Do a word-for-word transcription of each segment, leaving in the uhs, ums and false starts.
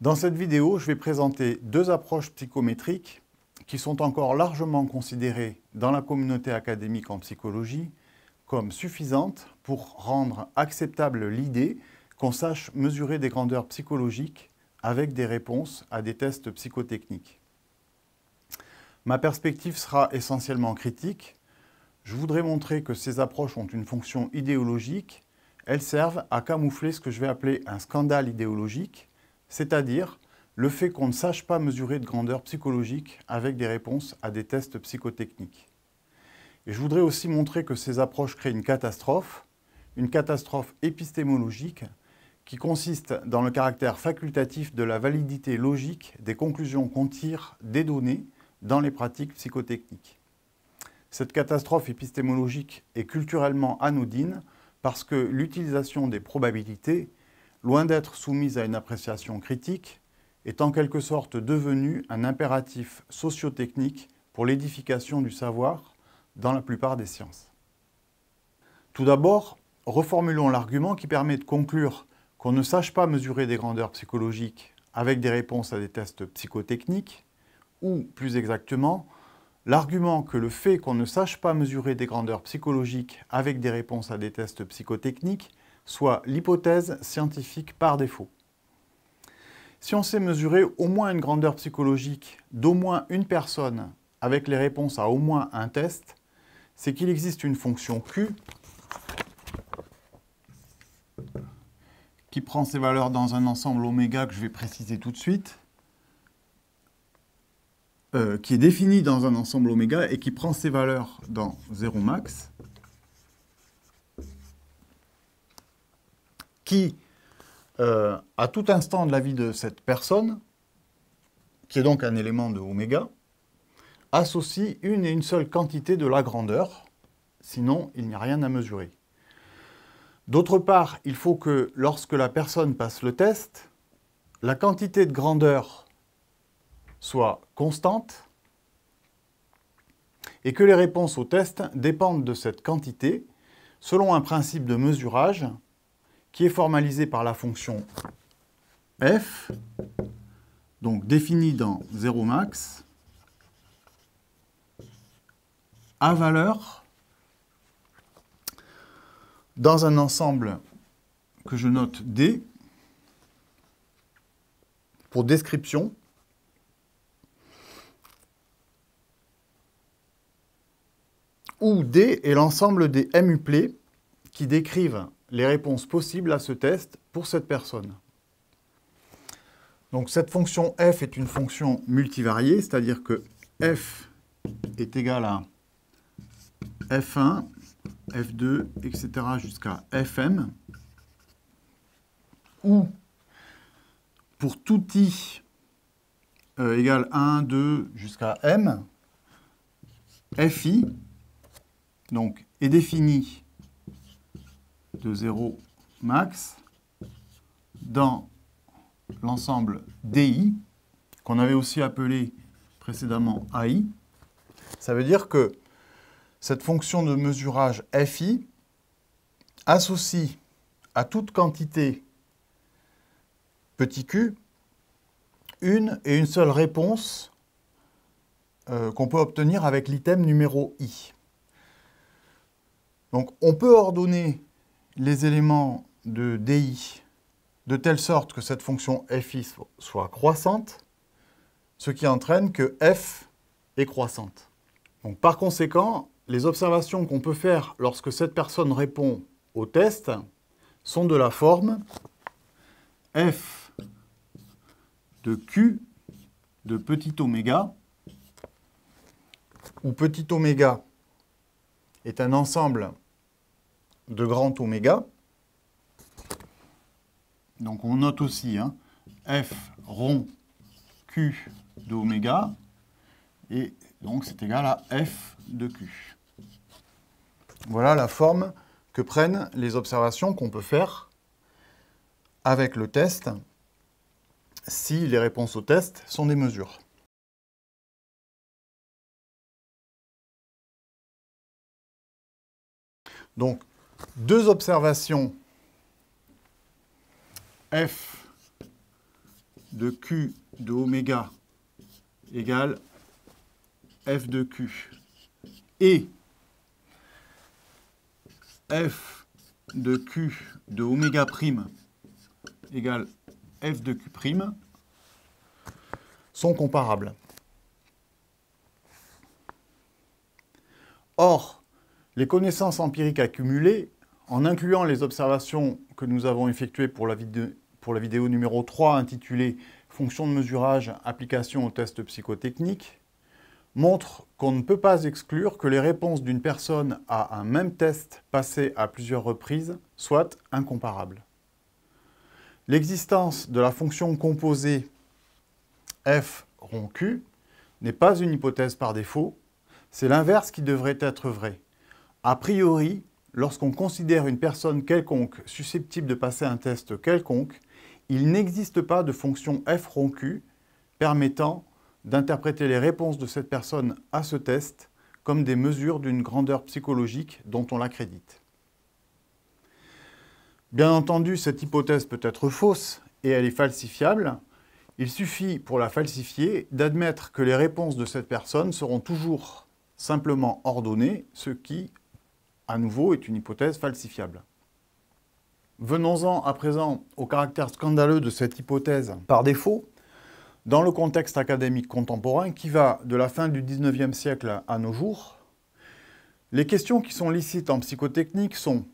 Dans cette vidéo, je vais présenter deux approches psychométriques qui sont encore largement considérées dans la communauté académique en psychologie comme suffisantes pour rendre acceptable l'idée qu'on sache mesurer des grandeurs psychologiques avec des réponses à des tests psychotechniques. Ma perspective sera essentiellement critique. Je voudrais montrer que ces approches ont une fonction idéologique. Elles servent à camoufler ce que je vais appeler un scandale idéologique, c'est-à-dire le fait qu'on ne sache pas mesurer de grandeur psychologique avec des réponses à des tests psychotechniques. Et je voudrais aussi montrer que ces approches créent une catastrophe, une catastrophe épistémologique qui consiste dans le caractère facultatif de la validité logique des conclusions qu'on tire des données dans les pratiques psychotechniques. Cette catastrophe épistémologique est culturellement anodine parce que l'utilisation des probabilités, loin d'être soumise à une appréciation critique, est en quelque sorte devenue un impératif socio-technique pour l'édification du savoir dans la plupart des sciences. Tout d'abord, reformulons l'argument qui permet de conclure qu'on ne sache pas mesurer des grandeurs psychologiques avec des réponses à des tests psychotechniques, ou plus exactement, l'argument que le fait qu'on ne sache pas mesurer des grandeurs psychologiques avec des réponses à des tests psychotechniques soit l'hypothèse scientifique par défaut. Si on sait mesurer au moins une grandeur psychologique d'au moins une personne avec les réponses à au moins un test, c'est qu'il existe une fonction Q qui prend ses valeurs dans un ensemble oméga que je vais préciser tout de suite, euh, qui est définie dans un ensemble oméga et qui prend ses valeurs dans zéro max, qui, euh, à tout instant de la vie de cette personne, qui est donc un élément de oméga, associe une et une seule quantité de la grandeur, sinon il n'y a rien à mesurer. D'autre part, il faut que lorsque la personne passe le test, la quantité de grandeur soit constante et que les réponses au test dépendent de cette quantité selon un principe de mesurage qui est formalisé par la fonction f, donc définie dans zéro max, à valeur dans un ensemble que je note D pour description où D est l'ensemble des muplés qui décrivent les réponses possibles à ce test pour cette personne. Donc cette fonction f est une fonction multivariée, c'est-à-dire que f est égal à f un, f deux, et cetera jusqu'à fm, où pour tout i euh, égale un, deux jusqu'à m, fi donc, est défini de zéro max dans l'ensemble di, qu'on avait aussi appelé précédemment ai. Ça veut dire que cette fonction de mesurage fi associe à toute quantité petit q une et une seule réponse euh, qu'on peut obtenir avec l'item numéro i. Donc on peut ordonner les éléments de di de telle sorte que cette fonction fi soit croissante, ce qui entraîne que f est croissante. Donc par conséquent, les observations qu'on peut faire lorsque cette personne répond au test sont de la forme f de q de petit oméga, où petit oméga est un ensemble de grand oméga. Donc on note aussi hein, f rond q de oméga, et donc c'est égal à f de q. Voilà la forme que prennent les observations qu'on peut faire avec le test si les réponses au test sont des mesures. Donc, deux observations f de Q de oméga égale F de Q. Et F de Q de oméga prime égale F de Q prime sont comparables. Or, les connaissances empiriques accumulées, en incluant les observations que nous avons effectuées pour la, vid- pour la vidéo numéro trois intitulée « Fonction de mesurage, application aux tests psychotechniques », montrent qu'on ne peut pas exclure que les réponses d'une personne à un même test passé à plusieurs reprises soient incomparables. L'existence de la fonction composée f rond q n'est pas une hypothèse par défaut, c'est l'inverse qui devrait être vrai. A priori, lorsqu'on considère une personne quelconque susceptible de passer un test quelconque, il n'existe pas de fonction f rond q permettant d'interpréter les réponses de cette personne à ce test comme des mesures d'une grandeur psychologique dont on l'accrédite. Bien entendu, cette hypothèse peut être fausse et elle est falsifiable. Il suffit, pour la falsifier, d'admettre que les réponses de cette personne seront toujours simplement ordonnées, ce qui, à nouveau, est une hypothèse falsifiable. Venons-en à présent au caractère scandaleux de cette hypothèse par défaut, dans le contexte académique contemporain qui va de la fin du dix-neuvième siècle à nos jours. Les questions qui sont licites en psychotechnique sont: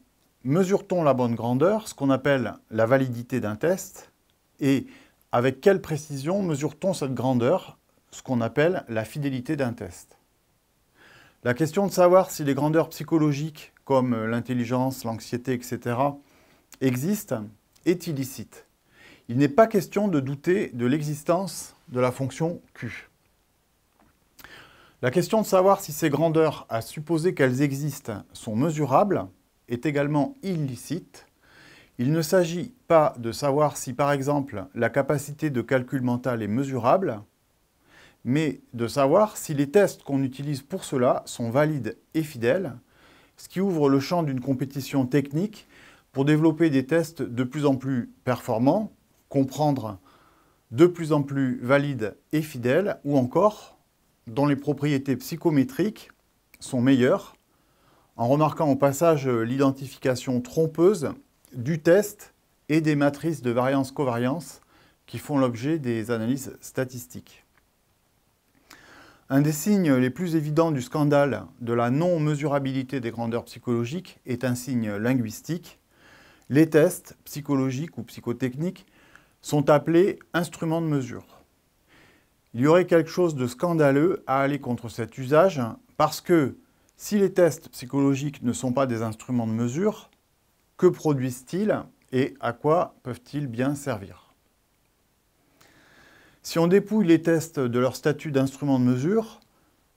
mesure-t-on la bonne grandeur, ce qu'on appelle la validité d'un test, et avec quelle précision mesure-t-on cette grandeur, ce qu'on appelle la fidélité d'un test? La question de savoir si les grandeurs psychologiques, comme l'intelligence, l'anxiété, et cetera, existent, est illicite. Il n'est pas question de douter de l'existence de la fonction Q. La question de savoir si ces grandeurs, à supposer qu'elles existent, sont mesurables, est également illicite. Il ne s'agit pas de savoir si, par exemple, la capacité de calcul mental est mesurable, mais de savoir si les tests qu'on utilise pour cela sont valides et fidèles, ce qui ouvre le champ d'une compétition technique pour développer des tests de plus en plus performants, comprendre de plus en plus valides et fidèles, ou encore dont les propriétés psychométriques sont meilleures, en remarquant au passage l'identification trompeuse du test et des matrices de variance-covariance qui font l'objet des analyses statistiques. Un des signes les plus évidents du scandale de la non-mesurabilité des grandeurs psychologiques est un signe linguistique. Les tests psychologiques ou psychotechniques sont appelés instruments de mesure. Il y aurait quelque chose de scandaleux à aller contre cet usage parce que si les tests psychologiques ne sont pas des instruments de mesure, que produisent-ils et à quoi peuvent-ils bien servir? Si on dépouille les tests de leur statut d'instrument de mesure,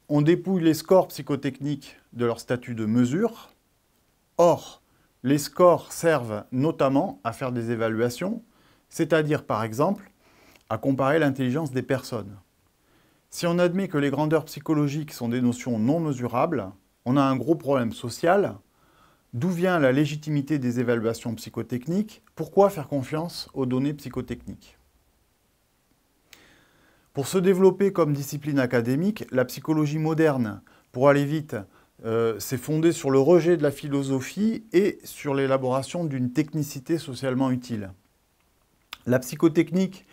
on dépouille les scores psychotechniques de leur statut de mesure. Or, les scores servent notamment à faire des évaluations, c'est-à-dire par exemple à comparer l'intelligence des personnes. Si on admet que les grandeurs psychologiques sont des notions non mesurables, on a un gros problème social. D'où vient la légitimité des évaluations psychotechniques? Pourquoi faire confiance aux données psychotechniques? Pour se développer comme discipline académique, la psychologie moderne, pour aller vite, euh, s'est fondée sur le rejet de la philosophie et sur l'élaboration d'une technicité socialement utile. La psychotechnique,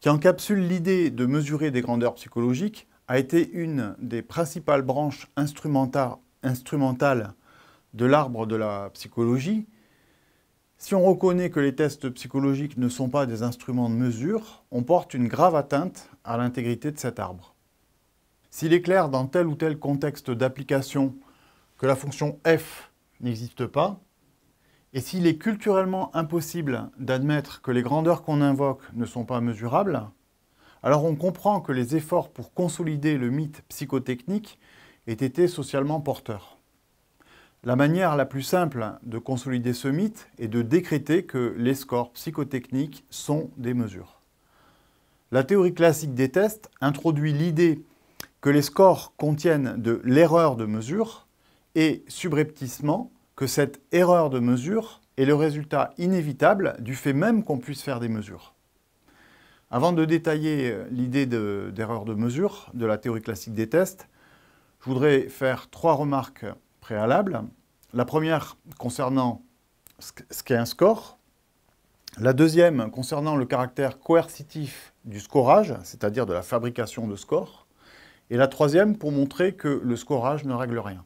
qui encapsule l'idée de mesurer des grandeurs psychologiques, a été une des principales branches instrumentales, instrumentales de l'arbre de la psychologie. Si on reconnaît que les tests psychologiques ne sont pas des instruments de mesure, on porte une grave atteinte à l'intégrité de cet arbre. S'il est clair dans tel ou tel contexte d'application que la fonction f n'existe pas, et s'il est culturellement impossible d'admettre que les grandeurs qu'on invoque ne sont pas mesurables, alors on comprend que les efforts pour consolider le mythe psychotechnique aient été socialement porteurs. La manière la plus simple de consolider ce mythe est de décréter que les scores psychotechniques sont des mesures. La théorie classique des tests introduit l'idée que les scores contiennent de l'erreur de mesure et, subrepticement, que cette erreur de mesure est le résultat inévitable du fait même qu'on puisse faire des mesures. Avant de détailler l'idée d'erreur de mesure de la théorie classique des tests, je voudrais faire trois remarques préalables. La première concernant ce qu'est un score. La deuxième concernant le caractère coercitif du scorage, c'est-à-dire de la fabrication de scores. Et la troisième pour montrer que le scorage ne règle rien.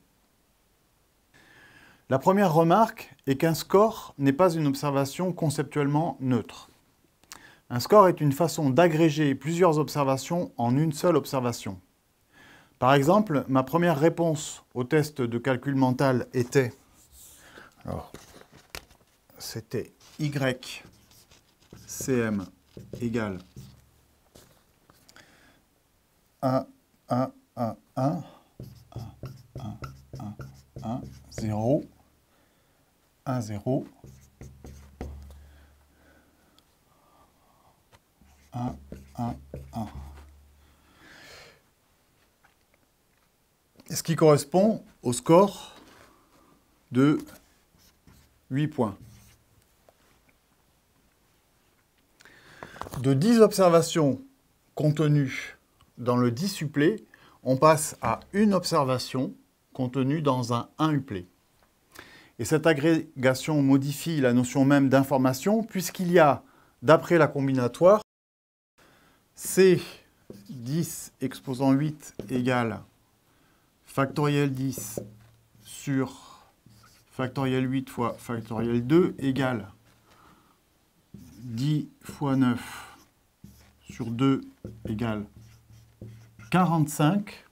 La première remarque est qu'un score n'est pas une observation conceptuellement neutre. Un score est une façon d'agréger plusieurs observations en une seule observation. Par exemple, ma première réponse au test de calcul mental était... Alors, c'était Y C M égale un, un, un, un, un, un, un, un, zéro, un, zéro, un, un, un. Ce qui correspond au score de huit points. De dix observations contenues dans le dix uplé, on passe à une observation contenue dans un un uplé. Et cette agrégation modifie la notion même d'information, puisqu'il y a, d'après la combinatoire, C dix exposant huit égale factoriel dix sur factoriel huit fois factoriel deux égale dix fois neuf sur deux égale quarante-cinq.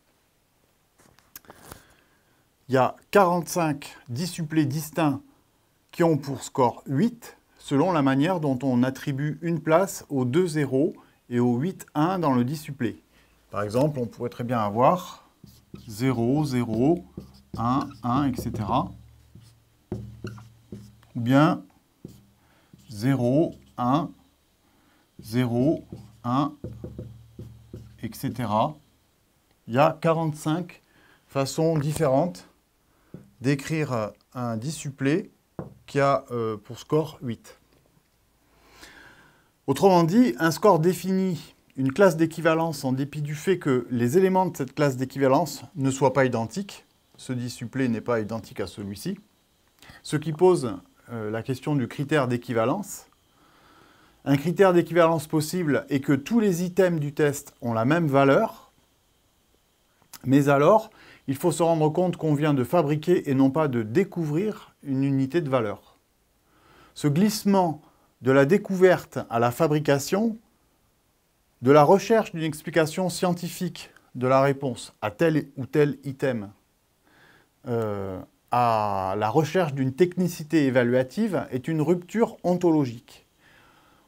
Il y a quarante-cinq dix uplés distincts qui ont pour score huit, selon la manière dont on attribue une place aux deux zéros et aux huit un dans le dix uplé. Par exemple, on pourrait très bien avoir zéro, zéro, un, un, et cetera. Ou bien zéro, un, zéro, un, et cetera. Il y a quarante-cinq façons différentes d'écrire un dix uplé qui a pour score huit. Autrement dit, un score définit une classe d'équivalence en dépit du fait que les éléments de cette classe d'équivalence ne soient pas identiques. Ce dix uplé n'est pas identique à celui-ci, ce qui pose la question du critère d'équivalence. Un critère d'équivalence possible est que tous les items du test ont la même valeur, mais alors, il faut se rendre compte qu'on vient de fabriquer et non pas de découvrir une unité de valeur. Ce glissement de la découverte à la fabrication, de la recherche d'une explication scientifique de la réponse à tel ou tel item, euh, à la recherche d'une technicité évaluative est une rupture ontologique.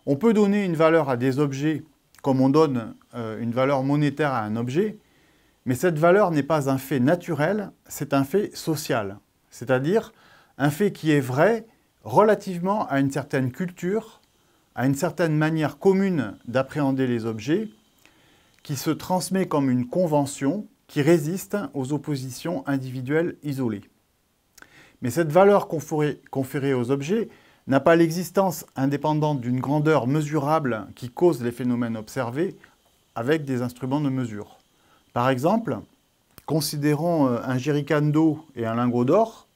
On peut donner une valeur à des objets comme on donne euh, une valeur monétaire à un objet, mais cette valeur n'est pas un fait naturel, c'est un fait social, c'est-à-dire un fait qui est vrai relativement à une certaine culture, à une certaine manière commune d'appréhender les objets, qui se transmet comme une convention qui résiste aux oppositions individuelles isolées. Mais cette valeur conférée aux objets n'a pas l'existence indépendante d'une grandeur mesurable qui cause les phénomènes observés avec des instruments de mesure. Par exemple, considérons un jerrican d'eau et un lingot d'or.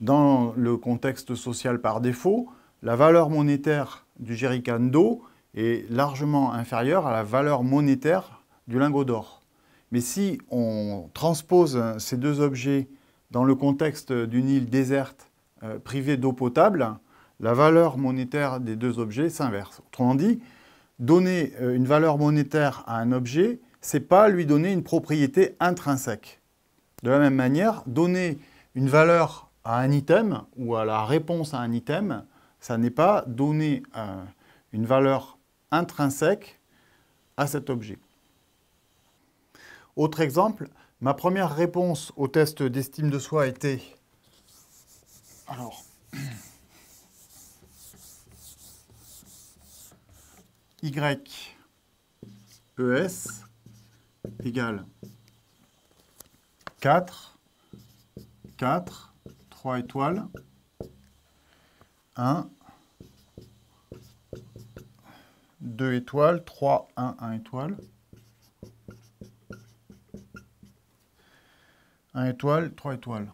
Dans le contexte social par défaut, la valeur monétaire du jerrican d'eau est largement inférieure à la valeur monétaire du lingot d'or. Mais si on transpose ces deux objets dans le contexte d'une île déserte euh, privée d'eau potable, la valeur monétaire des deux objets s'inverse. Autrement dit, donner une valeur monétaire à un objet, c'est pas lui donner une propriété intrinsèque. De la même manière, donner une valeur à un item ou à la réponse à un item, ça n'est pas donner euh, une valeur intrinsèque à cet objet. Autre exemple, ma première réponse au test d'estime de soi était... Alors... Y E S égale quatre, quatre, trois étoiles, un, deux étoiles, trois, un, un étoile. un étoile, trois étoiles.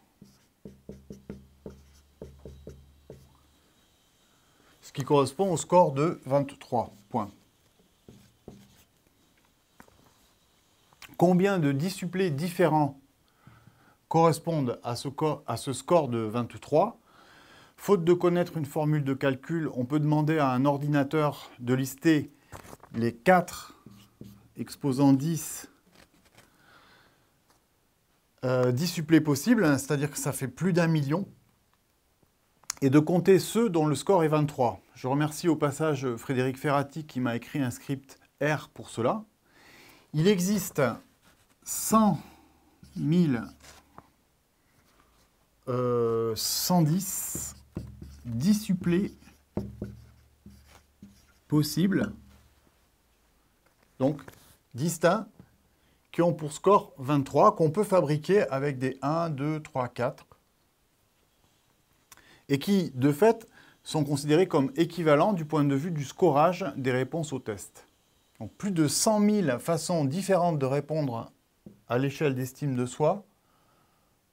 Ce qui correspond au score de vingt-trois points. Combien de disciplés différents correspondent à ce, à ce score de vingt-trois? Faute de connaître une formule de calcul, on peut demander à un ordinateur de lister les quatre exposants dix euh, disciplés possibles, hein, c'est-à-dire que ça fait plus d'un million, et de compter ceux dont le score est vingt-trois. Je remercie au passage Frédéric Ferrati qui m'a écrit un script R pour cela. Il existe cent mille cent dix disciplés possibles, donc distincts, qui ont pour score vingt-trois, qu'on peut fabriquer avec des un, deux, trois, quatre, et qui, de fait, sont considérés comme équivalents du point de vue du scorage des réponses au test. Donc, plus de cent mille façons différentes de répondre à l'échelle d'estime de soi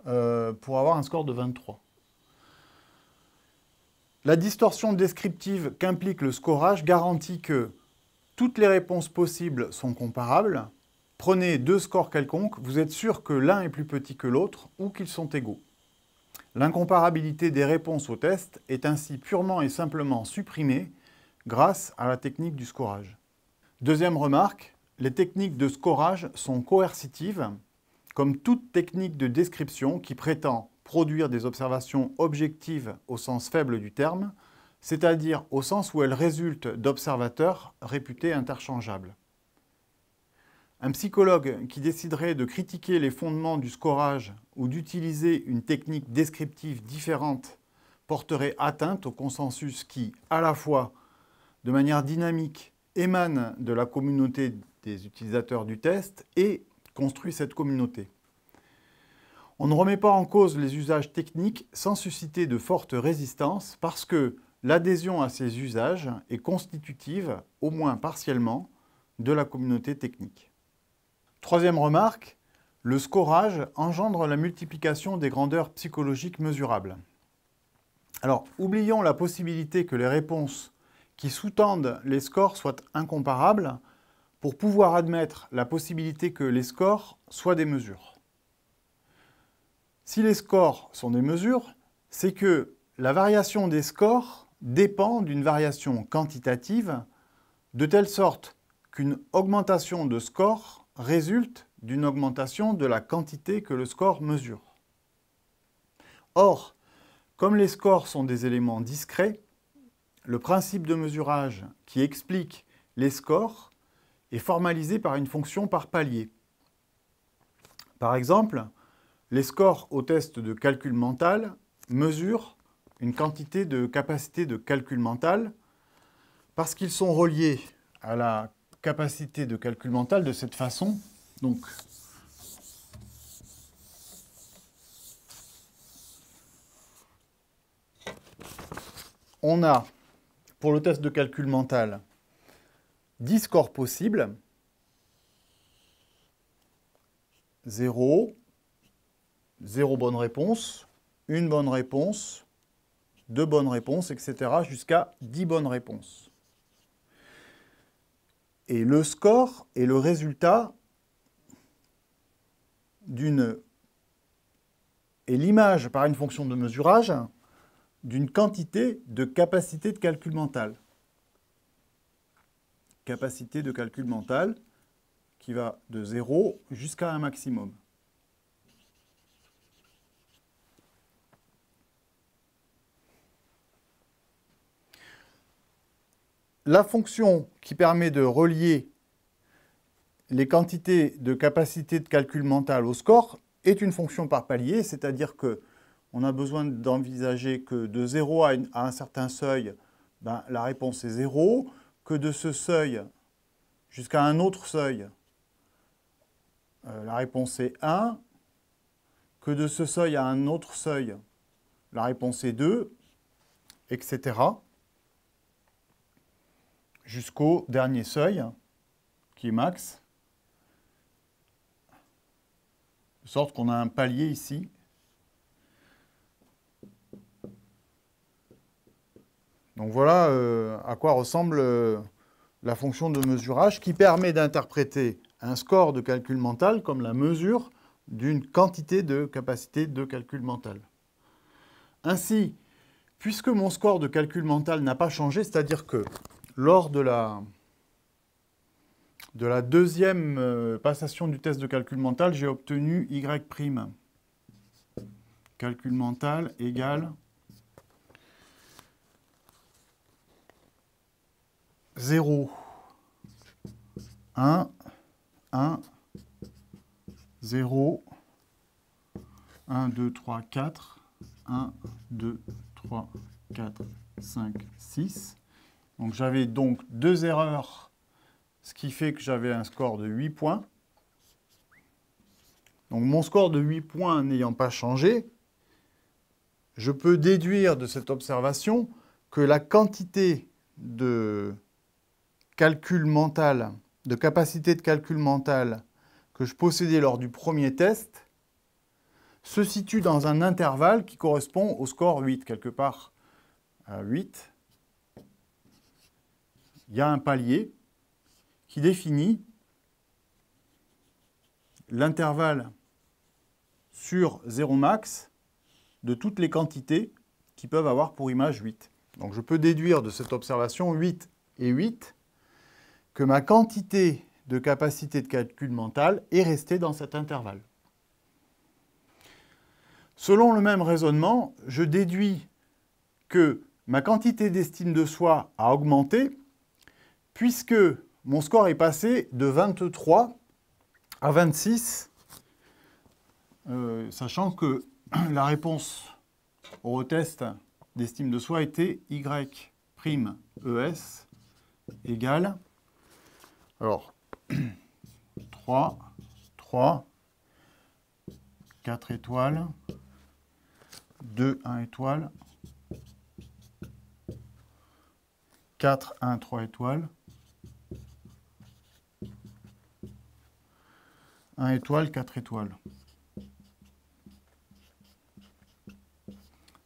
euh, pour avoir un score de vingt-trois. La distorsion descriptive qu'implique le scorage garantit que toutes les réponses possibles sont comparables. Prenez deux scores quelconques, vous êtes sûr que l'un est plus petit que l'autre ou qu'ils sont égaux. L'incomparabilité des réponses au test est ainsi purement et simplement supprimée grâce à la technique du scorage. Deuxième remarque, les techniques de scorage sont coercitives, comme toute technique de description qui prétend produire des observations objectives au sens faible du terme, c'est-à-dire au sens où elles résultent d'observateurs réputés interchangeables. Un psychologue qui déciderait de critiquer les fondements du scorage ou d'utiliser une technique descriptive différente porterait atteinte au consensus qui, à la fois, de manière dynamique, émane de la communauté des utilisateurs du test et construit cette communauté. On ne remet pas en cause les usages techniques sans susciter de fortes résistances parce que l'adhésion à ces usages est constitutive, au moins partiellement, de la communauté technique. Troisième remarque, le scorage engendre la multiplication des grandeurs psychologiques mesurables. Alors, oublions la possibilité que les réponses qui sous-tendent les scores soient incomparables pour pouvoir admettre la possibilité que les scores soient des mesures. Si les scores sont des mesures, c'est que la variation des scores dépend d'une variation quantitative de telle sorte qu'une augmentation de score résulte d'une augmentation de la quantité que le score mesure. Or, comme les scores sont des éléments discrets, le principe de mesurage qui explique les scores est formalisé par une fonction par palier. Par exemple, les scores au test de calcul mental mesurent une quantité de capacité de calcul mental parce qu'ils sont reliés à la capacité de calcul mental de cette façon. Donc, on a pour le test de calcul mental, dix scores possibles, zéro, zéro bonne réponse, une bonne réponse, deux bonnes réponses, et cetera, jusqu'à dix bonnes réponses. Et le score est le résultat d'une... et l'image par une fonction de mesurage d'une quantité de capacité de calcul mental. Capacité de calcul mental qui va de zéro jusqu'à un maximum. La fonction qui permet de relier les quantités de capacité de calcul mental au score est une fonction par palier, c'est-à-dire que on a besoin d'envisager que de zéro à un certain seuil, ben, la réponse est zéro, que de ce seuil jusqu'à un autre seuil, euh, la réponse est un, que de ce seuil à un autre seuil, la réponse est deux, et cetera. jusqu'au dernier seuil, qui est max, de sorte qu'on a un palier ici, donc voilà euh, à quoi ressemble euh, la fonction de mesurage qui permet d'interpréter un score de calcul mental comme la mesure d'une quantité de capacité de calcul mental. Ainsi, puisque mon score de calcul mental n'a pas changé, c'est-à-dire que lors de la, de la deuxième euh, passation du test de calcul mental, j'ai obtenu Y'. Calcul mental égale zéro, un, un, zéro, un, deux, trois, quatre, un, deux, trois, quatre, cinq, six. Donc j'avais donc deux erreurs, ce qui fait que j'avais un score de huit points. Donc mon score de huit points n'ayant pas changé, je peux déduire de cette observation que la quantité de calcul mental, de capacité de calcul mental que je possédais lors du premier test se situe dans un intervalle qui correspond au score huit, quelque part à huit. Il y a un palier qui définit l'intervalle sur zéro max de toutes les quantités qui peuvent avoir pour image huit. Donc je peux déduire de cette observation huit et huit que ma quantité de capacité de calcul mental est restée dans cet intervalle. Selon le même raisonnement, je déduis que ma quantité d'estime de soi a augmenté puisque mon score est passé de vingt-trois à vingt-six, euh, sachant que la réponse au retest d'estime de soi était Y'Es égale, alors, trois, trois, quatre étoiles, deux, un étoile, quatre, un, trois étoiles, un étoile, quatre étoiles.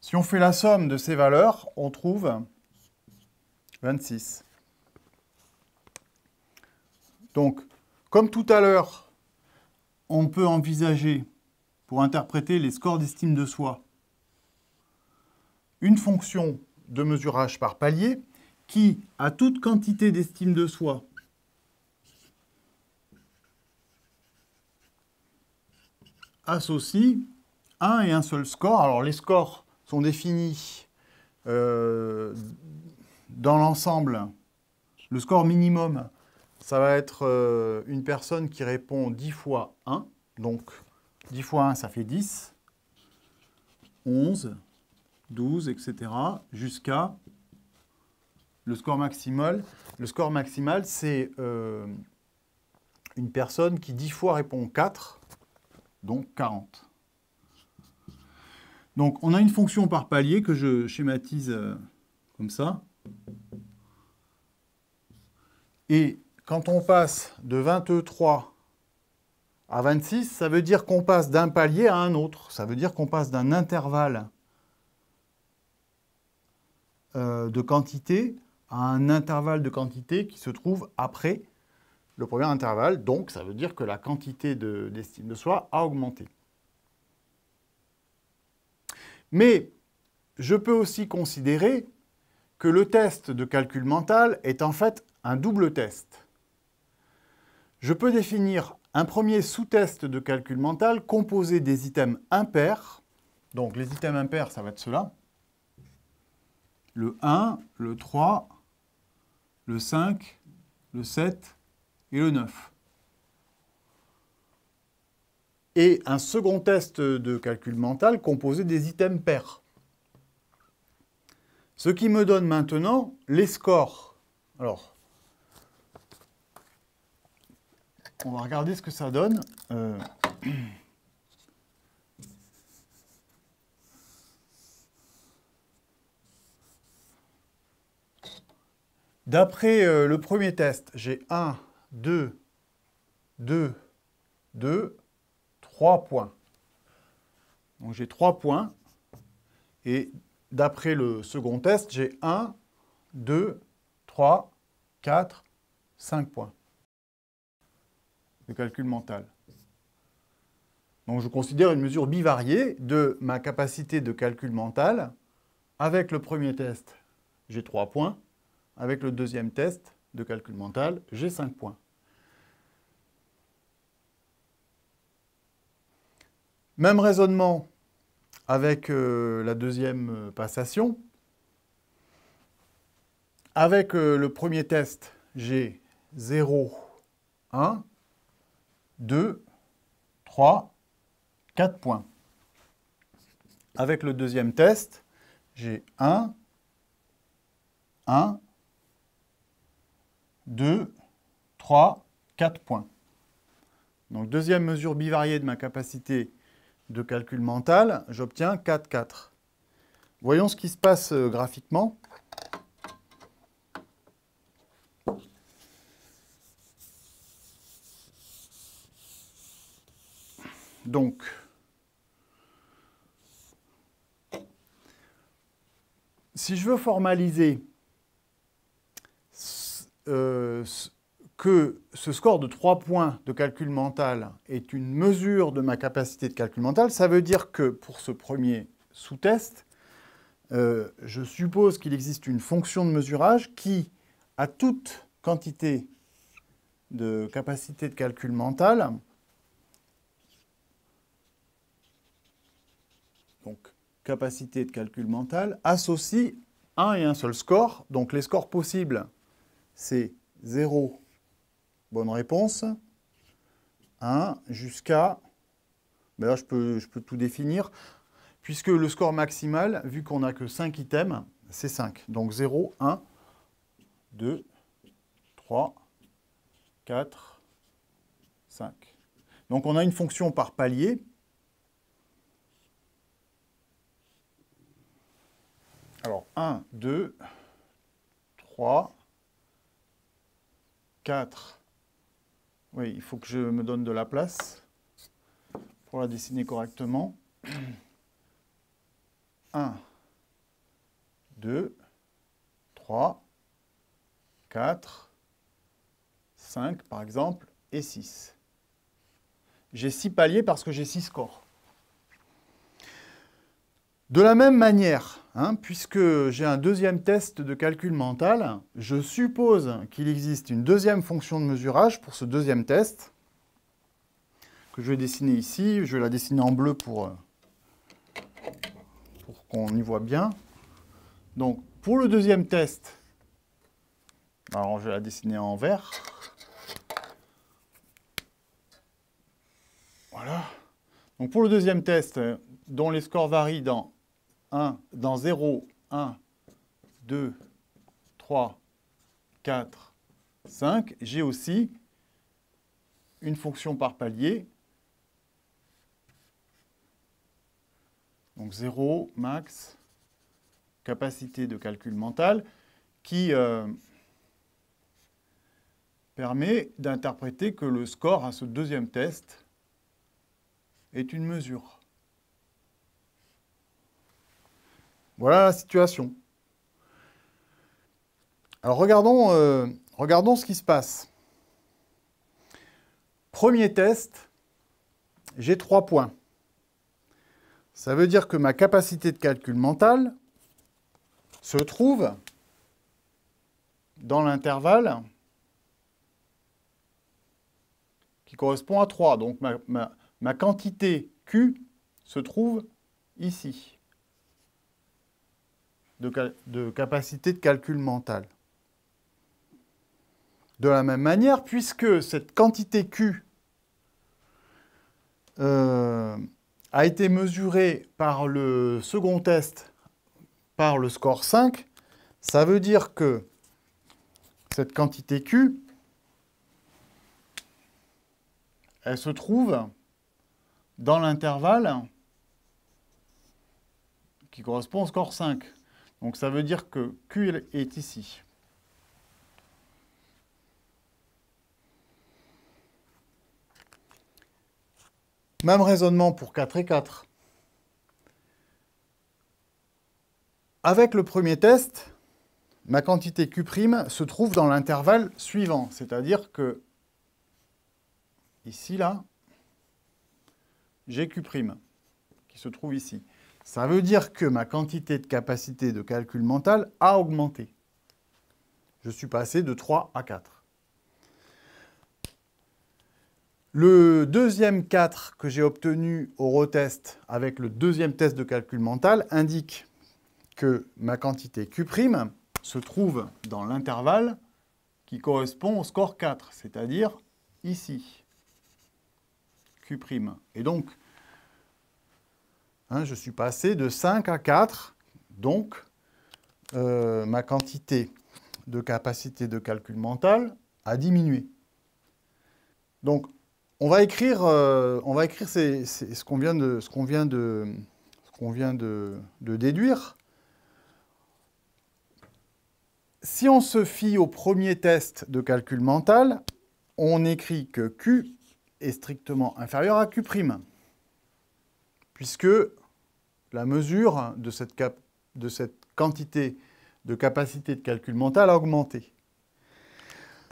Si on fait la somme de ces valeurs, on trouve vingt-six. Donc, comme tout à l'heure, on peut envisager, pour interpréter les scores d'estime de soi, une fonction de mesurage par palier qui, à toute quantité d'estime de soi, associe un et un seul score. Alors, les scores sont définis euh, dans l'ensemble. Le score minimum, ça va être euh, une personne qui répond dix fois un. Donc, dix fois un, ça fait dix. onze, douze, et cetera. Jusqu'à le score maximal. Le score maximal, c'est euh, une personne qui dix fois répond quatre, donc quarante. Donc, on a une fonction par palier que je schématise comme ça. Et quand on passe de vingt-trois à vingt-six, ça veut dire qu'on passe d'un palier à un autre. Ça veut dire qu'on passe d'un intervalle de quantité à un intervalle de quantité qui se trouve après le premier intervalle. Donc, ça veut dire que la quantité d'estime de soi a augmenté. Mais je peux aussi considérer que le test de calcul mental est en fait un double test. Je peux définir un premier sous-test de calcul mental composé des items impairs. Donc les items impairs, ça va être cela. Le un, le trois, le cinq, le sept et le neuf. Et un second test de calcul mental composé des items pairs. Ce qui me donne maintenant les scores. Alors, on va regarder ce que ça donne. Euh... D'après euh, le premier test, j'ai un, deux, deux, deux, trois points. Donc j'ai trois points. Et d'après le second test, j'ai un, deux, trois, quatre, cinq points de calcul mental. Donc je considère une mesure bivariée de ma capacité de calcul mental. Avec le premier test, j'ai trois points. Avec le deuxième test de calcul mental, j'ai cinq points. Même raisonnement avec euh, la deuxième passation. Avec euh, le premier test, j'ai zéro, un, deux, trois, quatre points. Avec le deuxième test, j'ai un, un, deux, trois, quatre points. Donc deuxième mesure bivariée de ma capacité de calcul mental, j'obtiens quatre, quatre. Voyons ce qui se passe graphiquement. Donc, si je veux formaliser euh, que ce score de trois points de calcul mental est une mesure de ma capacité de calcul mental, ça veut dire que pour ce premier sous-test, euh, je suppose qu'il existe une fonction de mesurage qui, à toute quantité de capacité de calcul mental, donc capacité de calcul mental, associe un et un seul score. Donc les scores possibles, c'est zéro, bonne réponse, un, jusqu'à... Ben là, je peux, je peux tout définir, puisque le score maximal, vu qu'on n'a que cinq items, c'est cinq. Donc zéro, un, deux, trois, quatre, cinq. Donc on a une fonction par palier. Alors, un, deux, trois, quatre. Oui, il faut que je me donne de la place pour la dessiner correctement. un, deux, trois, quatre, cinq par exemple, et six. J'ai six paliers parce que j'ai six scores. De la même manière, hein, puisque j'ai un deuxième test de calcul mental, je suppose qu'il existe une deuxième fonction de mesurage pour ce deuxième test, que je vais dessiner ici. Je vais la dessiner en bleu pour, pour qu'on y voit bien. Donc, pour le deuxième test, alors je vais la dessiner en vert. Voilà. Donc, pour le deuxième test, dont les scores varient dans zéro, un, deux, trois, quatre, cinq, j'ai aussi une fonction par palier. Donc zéro, max, capacité de calcul mental, qui euh, permet d'interpréter que le score à ce deuxième test est une mesure. Voilà la situation. Alors regardons, euh, regardons ce qui se passe. Premier test, j'ai trois points. Ça veut dire que ma capacité de calcul mental se trouve dans l'intervalle qui correspond à trois. Donc ma, ma, ma quantité Q se trouve ici. De, de capacité de calcul mental. De la même manière, puisque cette quantité Q euh, a été mesurée par le second test, par le score cinq, ça veut dire que cette quantité Q, elle se trouve dans l'intervalle qui correspond au score cinq. Donc ça veut dire que Q est ici. Même raisonnement pour quatre et quatre. Avec le premier test, ma quantité Q' se trouve dans l'intervalle suivant, c'est-à-dire que, ici, là, j'ai Q' qui se trouve ici. Ça veut dire que ma quantité de capacité de calcul mental a augmenté. Je suis passé de trois à quatre. Le deuxième quatre que j'ai obtenu au retest avec le deuxième test de calcul mental indique que ma quantité Q' se trouve dans l'intervalle qui correspond au score quatre, c'est-à-dire ici, Q'. Et donc, Hein, je suis passé de cinq à quatre, donc euh, ma quantité de capacité de calcul mental a diminué. Donc, on va écrire, euh, on va écrire ces, ces, ce qu'on vient de, ce qu'on vient de, ce qu'on vient de, de déduire. Si on se fie au premier test de calcul mental, on écrit que Q est strictement inférieur à Q'. Puisque la mesure de cette, cap de cette quantité de capacité de calcul mental a augmenté.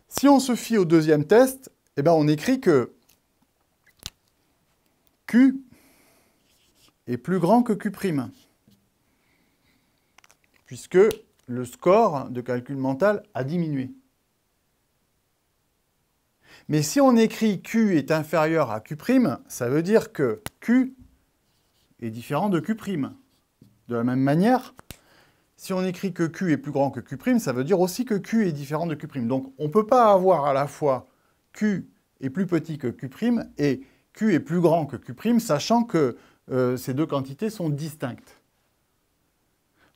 Si on se fie au deuxième test, eh ben on écrit que Q est plus grand que Q', puisque le score de calcul mental a diminué. Mais si on écrit Q est inférieur à Q', ça veut dire que Q est différent de Q'. De la même manière, si on écrit que Q est plus grand que Q', ça veut dire aussi que Q est différent de Q'. Donc, on ne peut pas avoir à la fois Q est plus petit que Q' et Q est plus grand que Q', sachant que euh, ces deux quantités sont distinctes.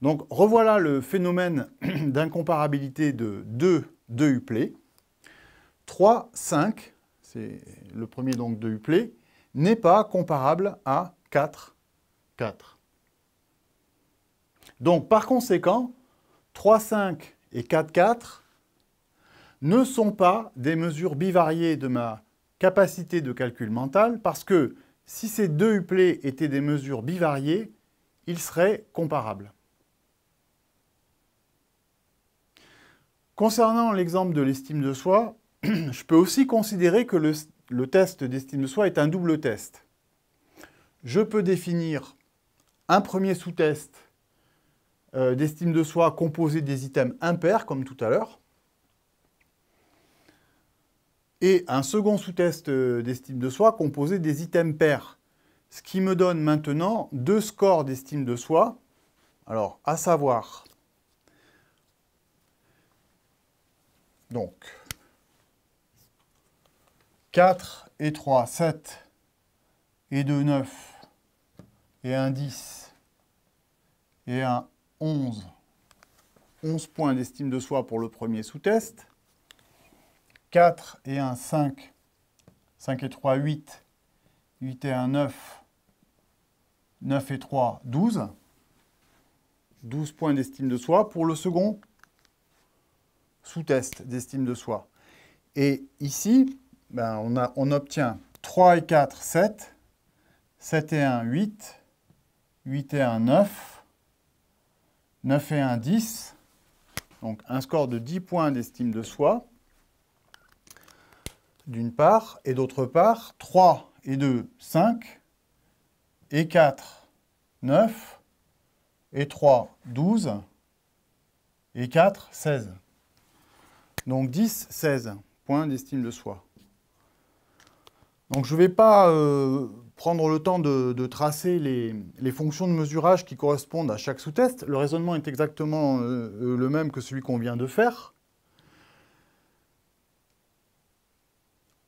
Donc, revoilà le phénomène d'incomparabilité de deux, deux uplés. trois, cinq, c'est le premier donc deux uplés, n'est pas comparable à quatre, quatre. Donc, par conséquent, trois, cinq et quatre, quatre ne sont pas des mesures bivariées de ma capacité de calcul mental, parce que si ces deux uplés étaient des mesures bivariées, ils seraient comparables. Concernant l'exemple de l'estime de soi, je peux aussi considérer que le, le test d'estime de soi est un double test. Je peux définir un premier sous-test euh, d'estime de soi composé des items impairs, comme tout à l'heure, et un second sous-test d'estime de soi composé des items pairs, ce qui me donne maintenant deux scores d'estime de soi, alors à savoir, donc, quatre et trois, sept, et deux, neuf, et un, dix, et un, onze. onze points d'estime de soi pour le premier sous-test. quatre et un, cinq. cinq et trois, huit. huit et un, neuf. neuf et trois, douze. douze points d'estime de soi pour le second sous-test d'estime de soi. Et ici, ben, on, a, on obtient trois et quatre, sept. sept et un, huit, huit et un, neuf, neuf et un, dix, donc un score de dix points d'estime de soi, d'une part, et d'autre part, trois et deux, cinq, et quatre, neuf, et trois, douze, et quatre, seize. Donc dix, seize points d'estime de soi. Donc je ne vais pas euh, prendre le temps de, de tracer les, les fonctions de mesurage qui correspondent à chaque sous-test. Le raisonnement est exactement euh, le même que celui qu'on vient de faire.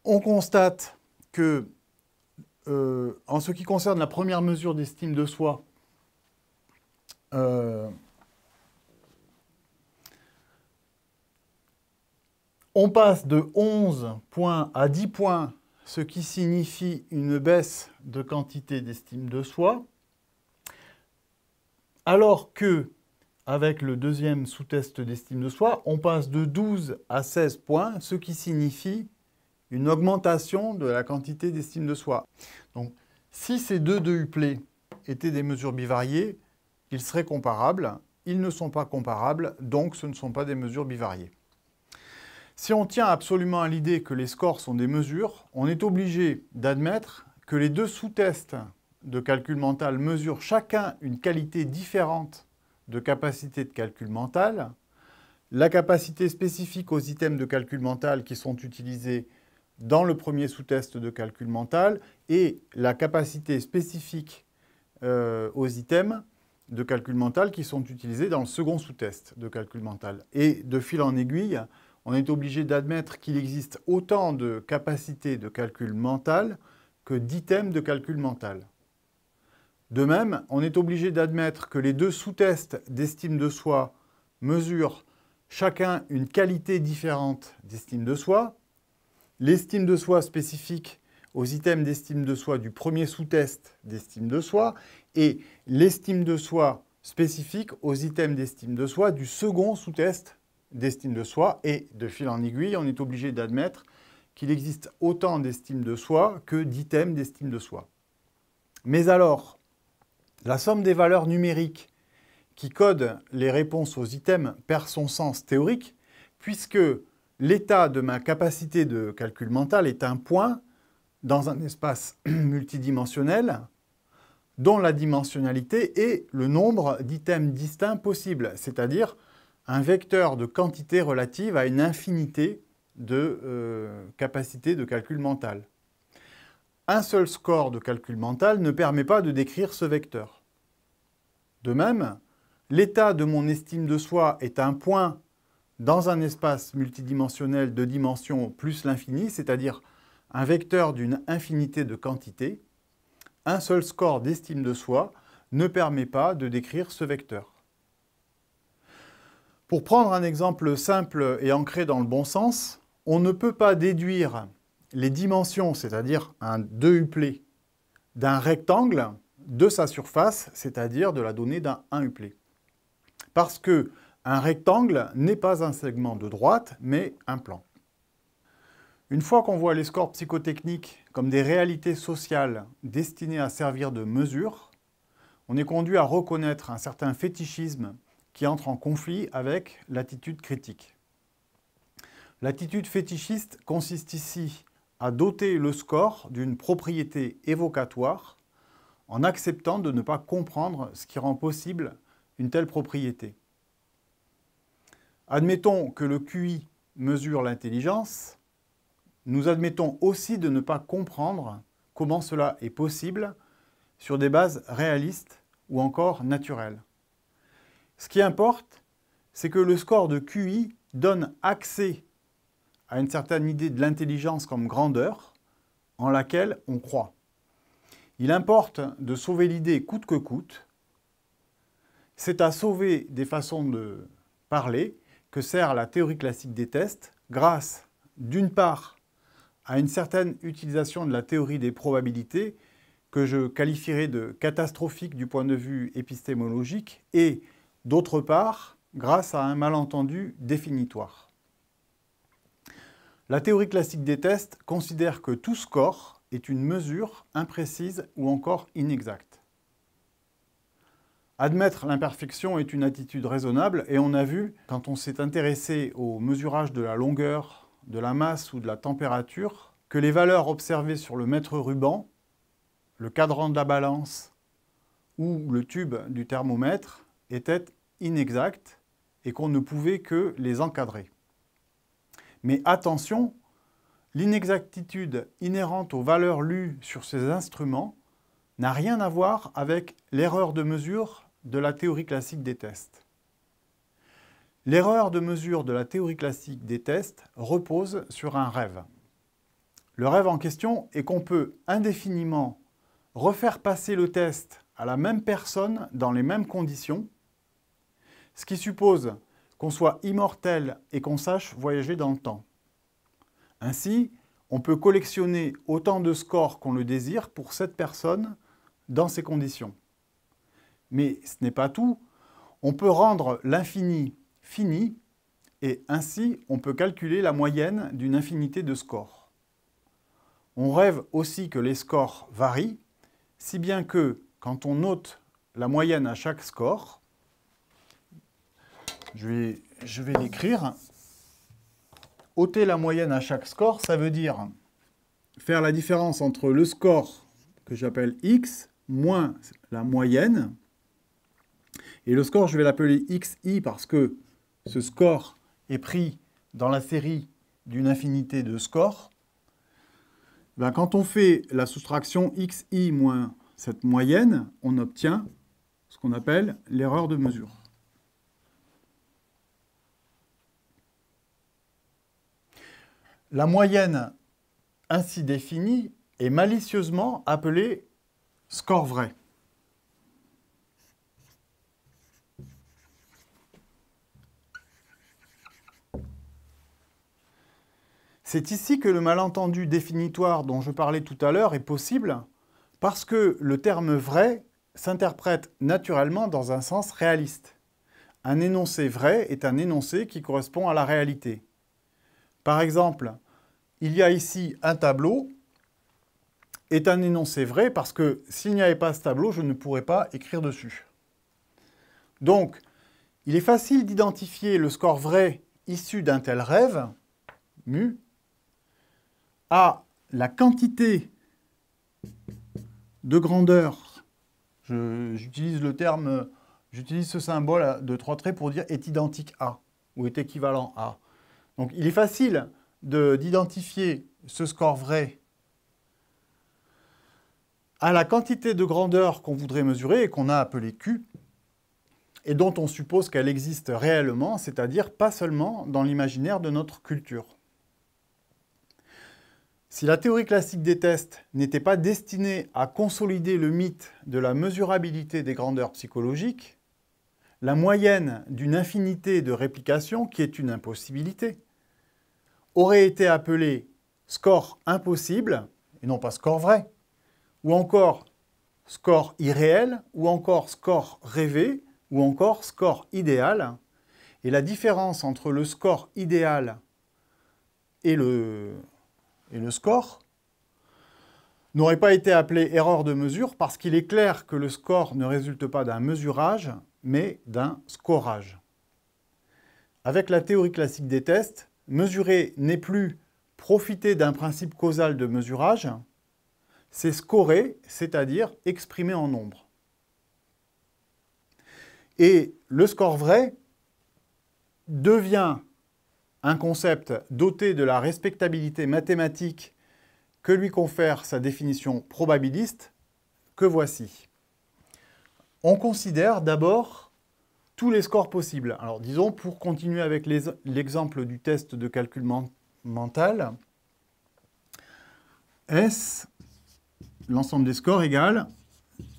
On constate que, euh, en ce qui concerne la première mesure d'estime de soi, euh, on passe de onze points à dix points, ce qui signifie une baisse de quantité d'estime de soi, alors que, avec le deuxième sous-test d'estime de soi, on passe de douze à seize points, ce qui signifie une augmentation de la quantité d'estime de soi. Donc, Si ces deux déuplés étaient des mesures bivariées, ils seraient comparables. Ils ne sont pas comparables, donc ce ne sont pas des mesures bivariées. Si on tient absolument à l'idée que les scores sont des mesures, on est obligé d'admettre que les deux sous-tests de calcul mental mesurent chacun une qualité différente de capacité de calcul mental. La capacité spécifique aux items de calcul mental qui sont utilisés dans le premier sous-test de calcul mental et la capacité spécifique euh, aux items de calcul mental qui sont utilisés dans le second sous-test de calcul mental. Et de fil en aiguille, on est obligé d'admettre qu'il existe autant de capacités de calcul mental que d'items de calcul mental. De même, on est obligé d'admettre que les deux sous-tests d'estime de soi mesurent chacun une qualité différente d'estime de soi. L'estime de soi spécifique aux items d'estime de soi du premier sous-test d'estime de soi et l'estime de soi spécifique aux items d'estime de soi du second sous-test d'estime de soi. Et de fil en aiguille, on est obligé d'admettre qu'il existe autant d'estime de soi que d'items d'estime de soi. Mais alors, la somme des valeurs numériques qui code les réponses aux items perd son sens théorique, puisque l'état de ma capacité de calcul mental est un point dans un espace multidimensionnel dont la dimensionnalité est le nombre d'items distincts possibles, c'est-à-dire un vecteur de quantité relative à une infinité de euh, capacités de calcul mental. Un seul score de calcul mental ne permet pas de décrire ce vecteur. De même, l'état de mon estime de soi est un point dans un espace multidimensionnel de dimension plus l'infini, c'est-à-dire un vecteur d'une infinité de quantités. Un seul score d'estime de soi ne permet pas de décrire ce vecteur. Pour prendre un exemple simple et ancré dans le bon sens, on ne peut pas déduire les dimensions, c'est-à-dire un deux uplé, d'un rectangle de sa surface, c'est-à-dire de la donnée d'un un uplé. Parce que un rectangle n'est pas un segment de droite, mais un plan. Une fois qu'on voit les scores psychotechniques comme des réalités sociales destinées à servir de mesure, on est conduit à reconnaître un certain fétichisme qui entre en conflit avec l'attitude critique. L'attitude fétichiste consiste ici à doter le score d'une propriété évocatoire en acceptant de ne pas comprendre ce qui rend possible une telle propriété. Admettons que le Q I mesure l'intelligence, nous admettons aussi de ne pas comprendre comment cela est possible sur des bases réalistes ou encore naturelles. Ce qui importe, c'est que le score de Q I donne accès à une certaine idée de l'intelligence comme grandeur en laquelle on croit. Il importe de sauver l'idée coûte que coûte. C'est à sauver des façons de parler que sert la théorie classique des tests grâce, d'une part, à une certaine utilisation de la théorie des probabilités que je qualifierais de catastrophique du point de vue épistémologique et, d'autre part, grâce à un malentendu définitoire. La théorie classique des tests considère que tout score est une mesure imprécise ou encore inexacte. Admettre l'imperfection est une attitude raisonnable et on a vu, quand on s'est intéressé au mesurage de la longueur, de la masse ou de la température, que les valeurs observées sur le mètre ruban, le cadran de la balance ou le tube du thermomètre étaient inexactes et qu'on ne pouvait que les encadrer. Mais attention, l'inexactitude inhérente aux valeurs lues sur ces instruments n'a rien à voir avec l'erreur de mesure de la théorie classique des tests. L'erreur de mesure de la théorie classique des tests repose sur un rêve. Le rêve en question est qu'on peut indéfiniment refaire passer le test à la même personne dans les mêmes conditions, ce qui suppose qu'on soit immortel et qu'on sache voyager dans le temps. Ainsi, on peut collectionner autant de scores qu'on le désire pour cette personne dans ces conditions. Mais ce n'est pas tout. On peut rendre l'infini fini et ainsi on peut calculer la moyenne d'une infinité de scores. On rêve aussi que les scores varient Si bien que quand on note la moyenne à chaque score, je vais, je vais l'écrire. Ôter la moyenne à chaque score, ça veut dire faire la différence entre le score que j'appelle x moins la moyenne. Et le score, je vais l'appeler xi parce que ce score est pris dans la série d'une infinité de scores. Ben, quand on fait la soustraction xi moins cette moyenne, on obtient ce qu'on appelle l'erreur de mesure. La moyenne ainsi définie est malicieusement appelée score vrai. C'est ici que le malentendu définitoire dont je parlais tout à l'heure est possible, parce que le terme vrai s'interprète naturellement dans un sens réaliste. Un énoncé vrai est un énoncé qui correspond à la réalité. Par exemple, il y a ici un tableau, est un énoncé vrai parce que s'il n'y avait pas ce tableau, je ne pourrais pas écrire dessus. Donc, il est facile d'identifier le score vrai issu d'un tel rêve, mu, à la quantité de grandeur, j'utilise le terme, j'utilise ce symbole de trois traits pour dire est identique à, ou est équivalent à. Donc il est facile d'identifier ce score vrai à la quantité de grandeur qu'on voudrait mesurer et qu'on a appelée Q, et dont on suppose qu'elle existe réellement, c'est-à-dire pas seulement dans l'imaginaire de notre culture. Si la théorie classique des tests n'était pas destinée à consolider le mythe de la mesurabilité des grandeurs psychologiques, la moyenne d'une infinité de réplications, qui est une impossibilité, aurait été appelée score impossible, et non pas score vrai, ou encore score irréel, ou encore score rêvé, ou encore score idéal. Et la différence entre le score idéal et le... et le score n'aurait pas été appelé erreur de mesure parce qu'il est clair que le score ne résulte pas d'un mesurage, mais d'un scorage. Avec la théorie classique des tests, mesurer n'est plus profiter d'un principe causal de mesurage, c'est scorer, c'est-à-dire exprimer en nombre. Et le score vrai devient un concept doté de la respectabilité mathématique que lui confère sa définition probabiliste, que voici. On considère d'abord tous les scores possibles. Alors disons, pour continuer avec l'exemple du test de calcul mental, S, l'ensemble des scores égale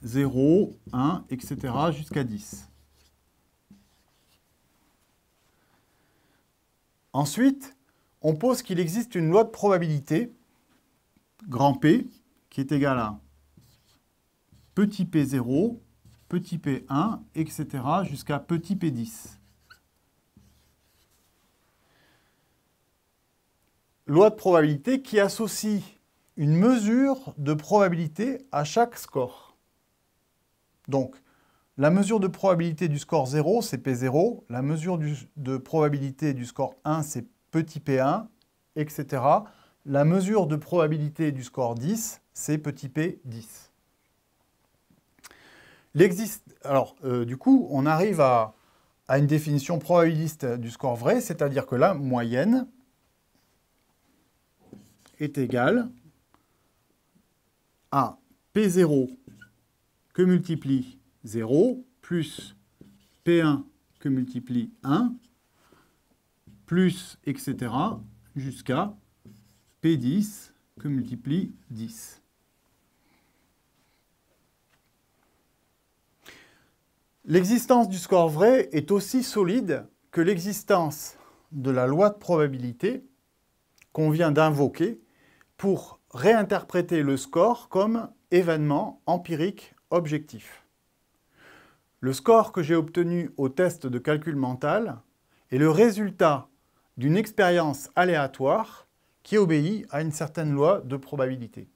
zéro, un, et cetera jusqu'à dix. Ensuite, on pose qu'il existe une loi de probabilité, grand P, qui est égale à petit p zéro, petit p un, et cetera, jusqu'à petit p dix. Loi de probabilité qui associe une mesure de probabilité à chaque score. Donc, la mesure de probabilité du score zéro, c'est P zéro. La mesure du, de probabilité du score un, c'est petit p un, et cetera. La mesure de probabilité du score dix, c'est petit p dix. L'existe, alors, euh, du coup, on arrive à, à une définition probabiliste du score vrai, c'est-à-dire que la moyenne est égale à P zéro que multiplie zéro, plus P un que multiplie un, plus et cetera, jusqu'à P dix que multiplie dix. L'existence du score vrai est aussi solide que l'existence de la loi de probabilité qu'on vient d'invoquer pour réinterpréter le score comme événement empirique objectif. Le score que j'ai obtenu au test de calcul mental est le résultat d'une expérience aléatoire qui obéit à une certaine loi de probabilité.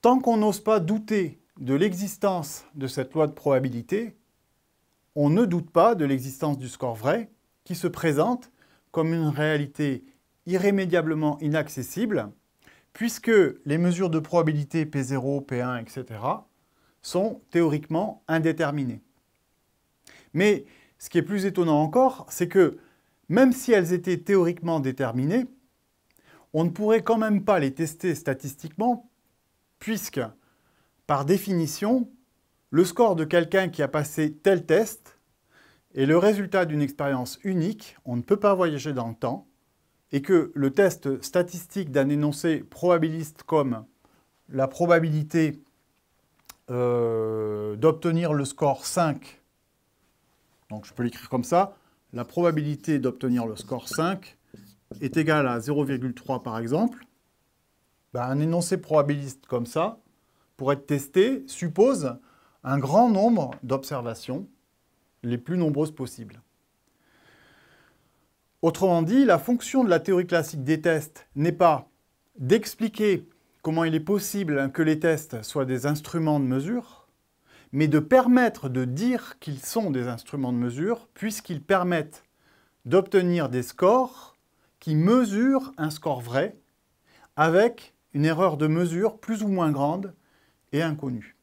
Tant qu'on n'ose pas douter de l'existence de cette loi de probabilité, on ne doute pas de l'existence du score vrai qui se présente comme une réalité irrémédiablement inaccessible puisque les mesures de probabilité P zéro, P un, et cetera sont théoriquement indéterminées. Mais ce qui est plus étonnant encore, c'est que même si elles étaient théoriquement déterminées, on ne pourrait quand même pas les tester statistiquement puisque, par définition, le score de quelqu'un qui a passé tel test est le résultat d'une expérience unique, on ne peut pas voyager dans le temps, et que le test statistique d'un énoncé probabiliste comme la probabilité euh, d'obtenir le score cinq, donc je peux l'écrire comme ça, la probabilité d'obtenir le score cinq est égale à zéro virgule trois par exemple, ben, un énoncé probabiliste comme ça, pour être testé, suppose un grand nombre d'observations, les plus nombreuses possibles. Autrement dit, la fonction de la théorie classique des tests n'est pas d'expliquer comment il est possible que les tests soient des instruments de mesure, mais de permettre de dire qu'ils sont des instruments de mesure, puisqu'ils permettent d'obtenir des scores qui mesurent un score vrai, avec une erreur de mesure plus ou moins grande et inconnue.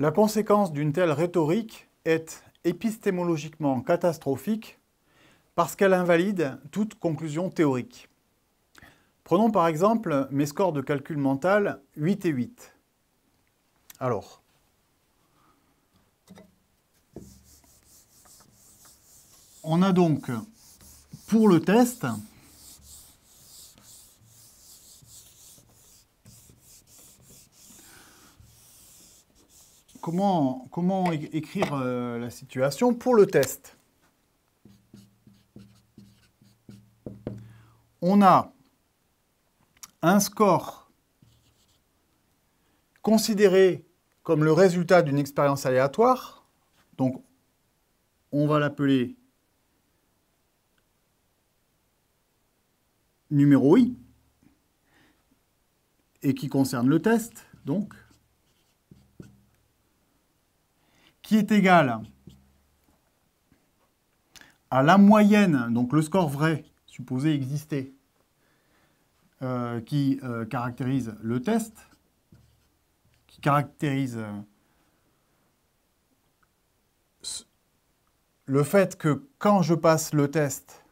La conséquence d'une telle rhétorique est épistémologiquement catastrophique parce qu'elle invalide toute conclusion théorique. Prenons par exemple mes scores de calcul mental huit et huit. Alors, on a donc pour le test Comment, comment écrire euh, la situation pour le test? On a un score considéré comme le résultat d'une expérience aléatoire. Donc, on va l'appeler numéro I et qui concerne le test, donc. Qui est égal à la moyenne, donc le score vrai supposé exister, euh, qui euh, caractérise le test, qui caractérise euh, le fait que quand je passe le test,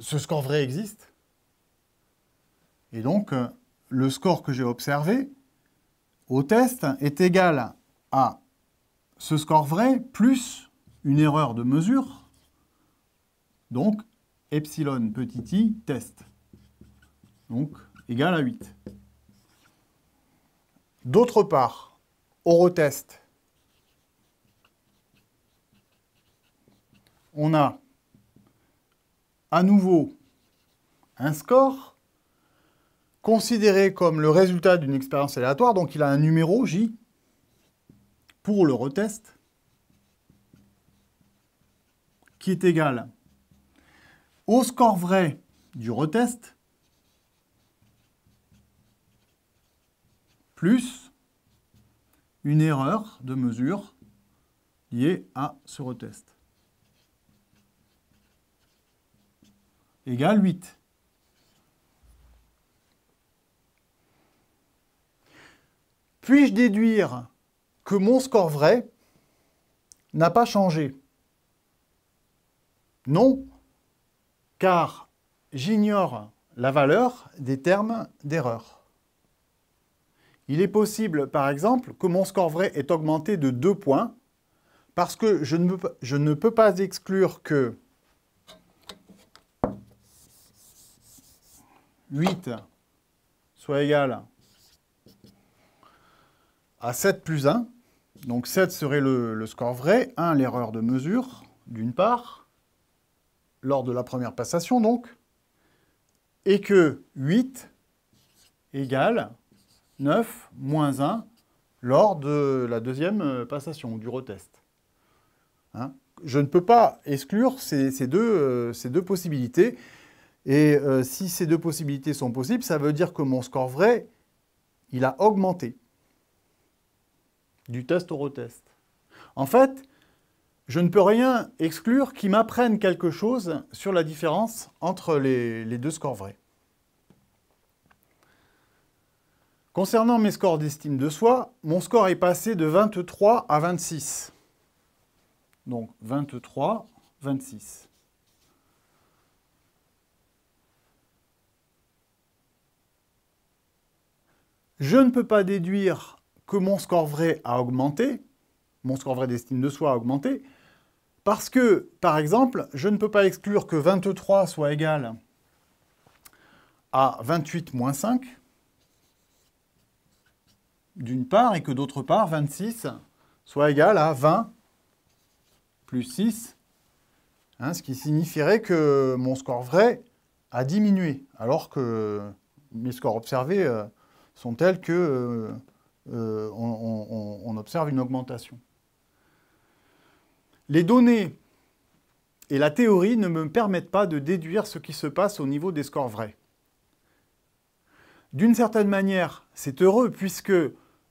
ce score vrai existe, et donc euh, le score que j'ai observé au test est égal à ce score vrai plus une erreur de mesure, donc epsilon petit i test, donc égal à huit. D'autre part, au retest, on a à nouveau un score considéré comme le résultat d'une expérience aléatoire, donc il a un numéro j, pour le retest, qui est égal au score vrai du retest, plus une erreur de mesure liée à ce retest, égale huit. Puis-je déduire que mon score vrai n'a pas changé? Non, car j'ignore la valeur des termes d'erreur. Il est possible, par exemple, que mon score vrai ait augmenté de deux points, parce que je ne, je ne peux pas exclure que huit soit égal à sept plus un, donc sept serait le, le score vrai, un l'erreur de mesure, d'une part, lors de la première passation donc, et que huit égale neuf moins un lors de la deuxième passation, du retest. Hein? Je ne peux pas exclure ces, ces, deux, euh, ces deux possibilités, et euh, si ces deux possibilités sont possibles, ça veut dire que mon score vrai il a augmenté. Du test au retest. En fait, je ne peux rien exclure qui m'apprenne quelque chose sur la différence entre les, les deux scores vrais. Concernant mes scores d'estime de soi, mon score est passé de vingt-trois à vingt-six. Donc vingt-trois, vingt-six. Je ne peux pas déduire que mon score vrai a augmenté, mon score vrai d'estime de soi a augmenté, parce que, par exemple, je ne peux pas exclure que vingt-trois soit égal à vingt-huit moins cinq, d'une part, et que d'autre part, vingt-six soit égal à vingt plus six, hein, ce qui signifierait que mon score vrai a diminué, alors que mes scores observés euh, sont tels que euh, euh, on, on, on observe une augmentation. Les données et la théorie ne me permettent pas de déduire ce qui se passe au niveau des scores vrais. D'une certaine manière, c'est heureux puisque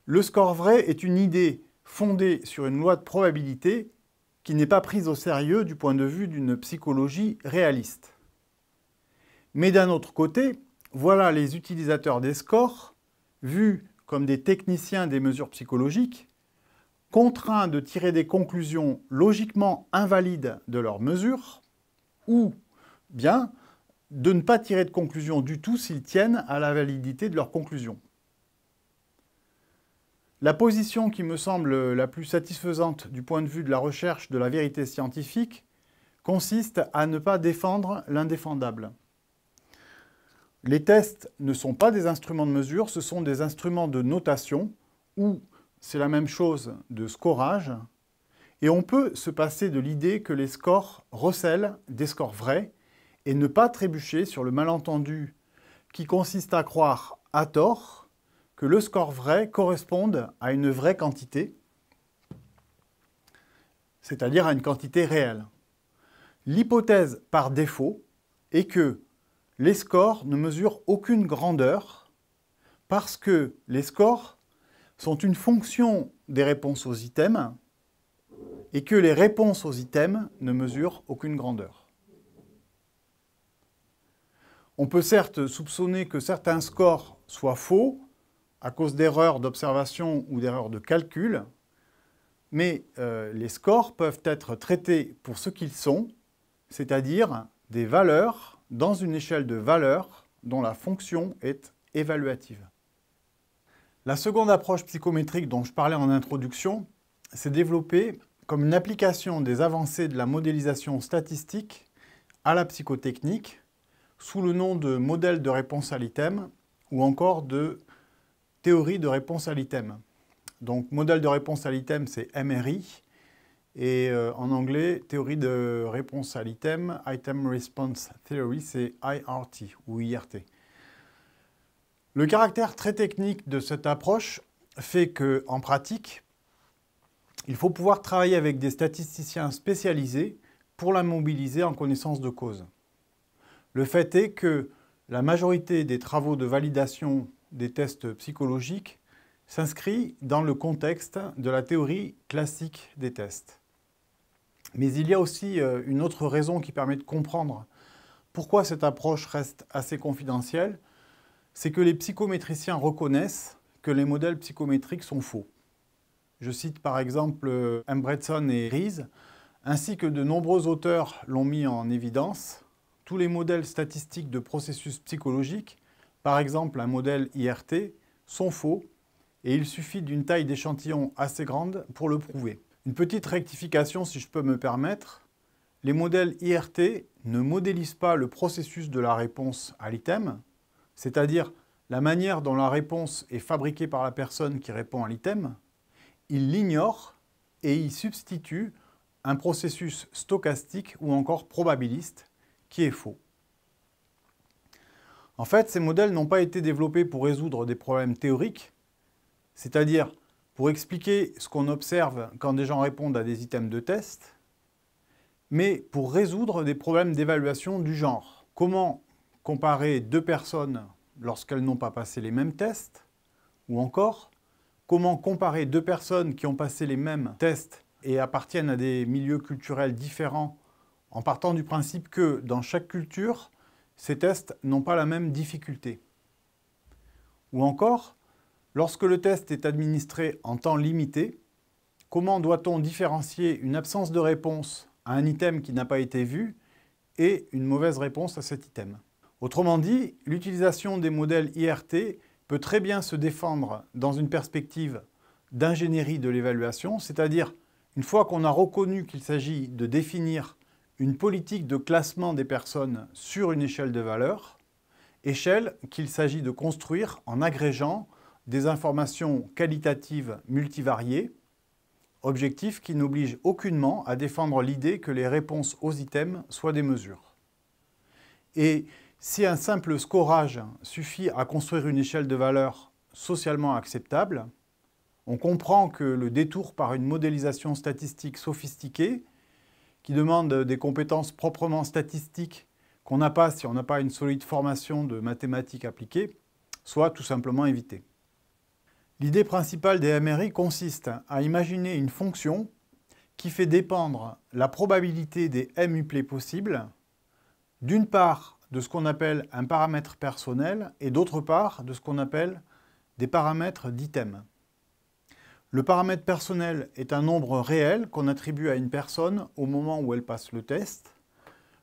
le score vrai est une idée fondée sur une loi de probabilité qui n'est pas prise au sérieux du point de vue d'une psychologie réaliste. Mais d'un autre côté, voilà les utilisateurs des scores, vus comme des techniciens des mesures psychologiques, contraints de tirer des conclusions logiquement invalides de leurs mesures, ou bien de ne pas tirer de conclusion du tout s'ils tiennent à la validité de leurs conclusions. La position qui me semble la plus satisfaisante du point de vue de la recherche de la vérité scientifique consiste à ne pas défendre l'indéfendable. Les tests ne sont pas des instruments de mesure, ce sont des instruments de notation, ou c'est la même chose de scorage, et on peut se passer de l'idée que les scores recèlent des scores vrais, et ne pas trébucher sur le malentendu qui consiste à croire à tort que le score vrai corresponde à une vraie quantité, c'est-à-dire à une quantité réelle. L'hypothèse par défaut est que les scores ne mesurent aucune grandeur parce que les scores sont une fonction des réponses aux items et que les réponses aux items ne mesurent aucune grandeur. On peut certes soupçonner que certains scores soient faux à cause d'erreurs d'observation ou d'erreurs de calcul, mais euh, les scores peuvent être traités pour ce qu'ils sont, c'est-à-dire des valeurs dans une échelle de valeurs dont la fonction est évaluative. La seconde approche psychométrique dont je parlais en introduction s'est développée comme une application des avancées de la modélisation statistique à la psychotechnique, sous le nom de modèle de réponse à l'item ou encore de théorie de réponse à l'item. Donc modèle de réponse à l'item, c'est M R I, et euh, en anglais, théorie de réponse à l'item, Item Response Theory, c'est I R T ou I R T. Le caractère très technique de cette approche fait que, en pratique, il faut pouvoir travailler avec des statisticiens spécialisés pour la mobiliser en connaissance de cause. Le fait est que la majorité des travaux de validation des tests psychologiques s'inscrit dans le contexte de la théorie classique des tests. Mais il y a aussi une autre raison qui permet de comprendre pourquoi cette approche reste assez confidentielle, c'est que les psychométriciens reconnaissent que les modèles psychométriques sont faux. Je cite par exemple Embretson et Reise, ainsi que de nombreux auteurs l'ont mis en évidence. Tous les modèles statistiques de processus psychologiques, par exemple un modèle I R T, sont faux et il suffit d'une taille d'échantillon assez grande pour le prouver. Une petite rectification si je peux me permettre, les modèles I R T ne modélisent pas le processus de la réponse à l'item, c'est-à-dire la manière dont la réponse est fabriquée par la personne qui répond à l'item, ils l'ignorent et y substituent un processus stochastique ou encore probabiliste, qui est faux. En fait, ces modèles n'ont pas été développés pour résoudre des problèmes théoriques, c'est-à-dire pour expliquer ce qu'on observe quand des gens répondent à des items de test, mais pour résoudre des problèmes d'évaluation du genre. Comment comparer deux personnes lorsqu'elles n'ont pas passé les mêmes tests, Ou encore, comment comparer deux personnes qui ont passé les mêmes tests et appartiennent à des milieux culturels différents en partant du principe que, dans chaque culture, ces tests n'ont pas la même difficulté. Ou encore, lorsque le test est administré en temps limité, comment doit-on différencier une absence de réponse à un item qui n'a pas été vu et une mauvaise réponse à cet item? Autrement dit, l'utilisation des modèles I R T peut très bien se défendre dans une perspective d'ingénierie de l'évaluation, c'est-à-dire une fois qu'on a reconnu qu'il s'agit de définir une politique de classement des personnes sur une échelle de valeur, échelle qu'il s'agit de construire en agrégeant des informations qualitatives multivariées, objectif qui n'oblige aucunement à défendre l'idée que les réponses aux items soient des mesures. Et si un simple scorage suffit à construire une échelle de valeur socialement acceptable, on comprend que le détour par une modélisation statistique sophistiquée, qui demande des compétences proprement statistiques qu'on n'a pas si on n'a pas une solide formation de mathématiques appliquées, soit tout simplement évité. L'idée principale des M R I consiste à imaginer une fonction qui fait dépendre la probabilité des m uplets possibles, d'une part de ce qu'on appelle un paramètre personnel et d'autre part de ce qu'on appelle des paramètres d'items. Le paramètre personnel est un nombre réel qu'on attribue à une personne au moment où elle passe le test,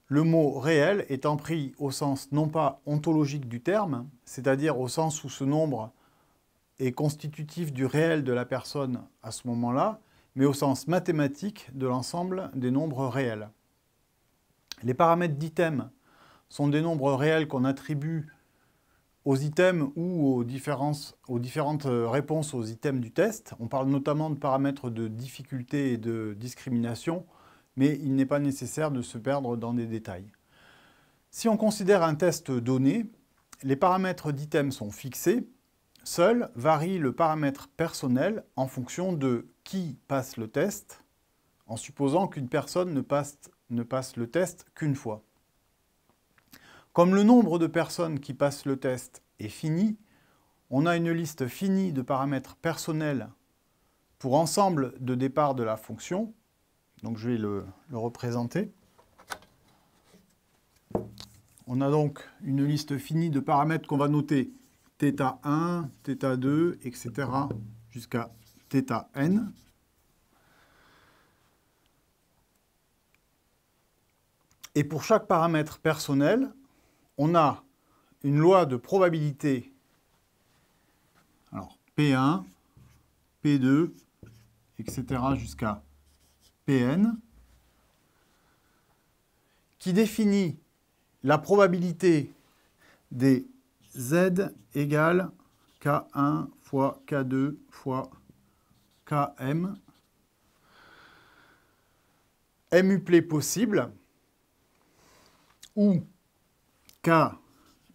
le mot « réel » étant pris au sens non pas ontologique du terme, c'est-à-dire au sens où ce nombre est constitutif du réel de la personne à ce moment-là, mais au sens mathématique de l'ensemble des nombres réels. Les paramètres d'items sont des nombres réels qu'on attribue aux items ou aux, aux différentes réponses aux items du test. On parle notamment de paramètres de difficulté et de discrimination, mais il n'est pas nécessaire de se perdre dans des détails. Si on considère un test donné, les paramètres d'items sont fixés. Seul varie le paramètre personnel en fonction de qui passe le test, en supposant qu'une personne ne passe, ne passe le test qu'une fois. Comme le nombre de personnes qui passent le test est fini, on a une liste finie de paramètres personnels pour ensemble de départ de la fonction. Donc je vais le, le représenter. On a donc une liste finie de paramètres qu'on va noter θ un, θ deux, et cetera jusqu'à θn. Et pour chaque paramètre personnel, on a une loi de probabilité. Alors P un, P deux, et cetera jusqu'à Pn, qui définit la probabilité des Z égale K un fois K deux fois Km, M uplets possible, ou K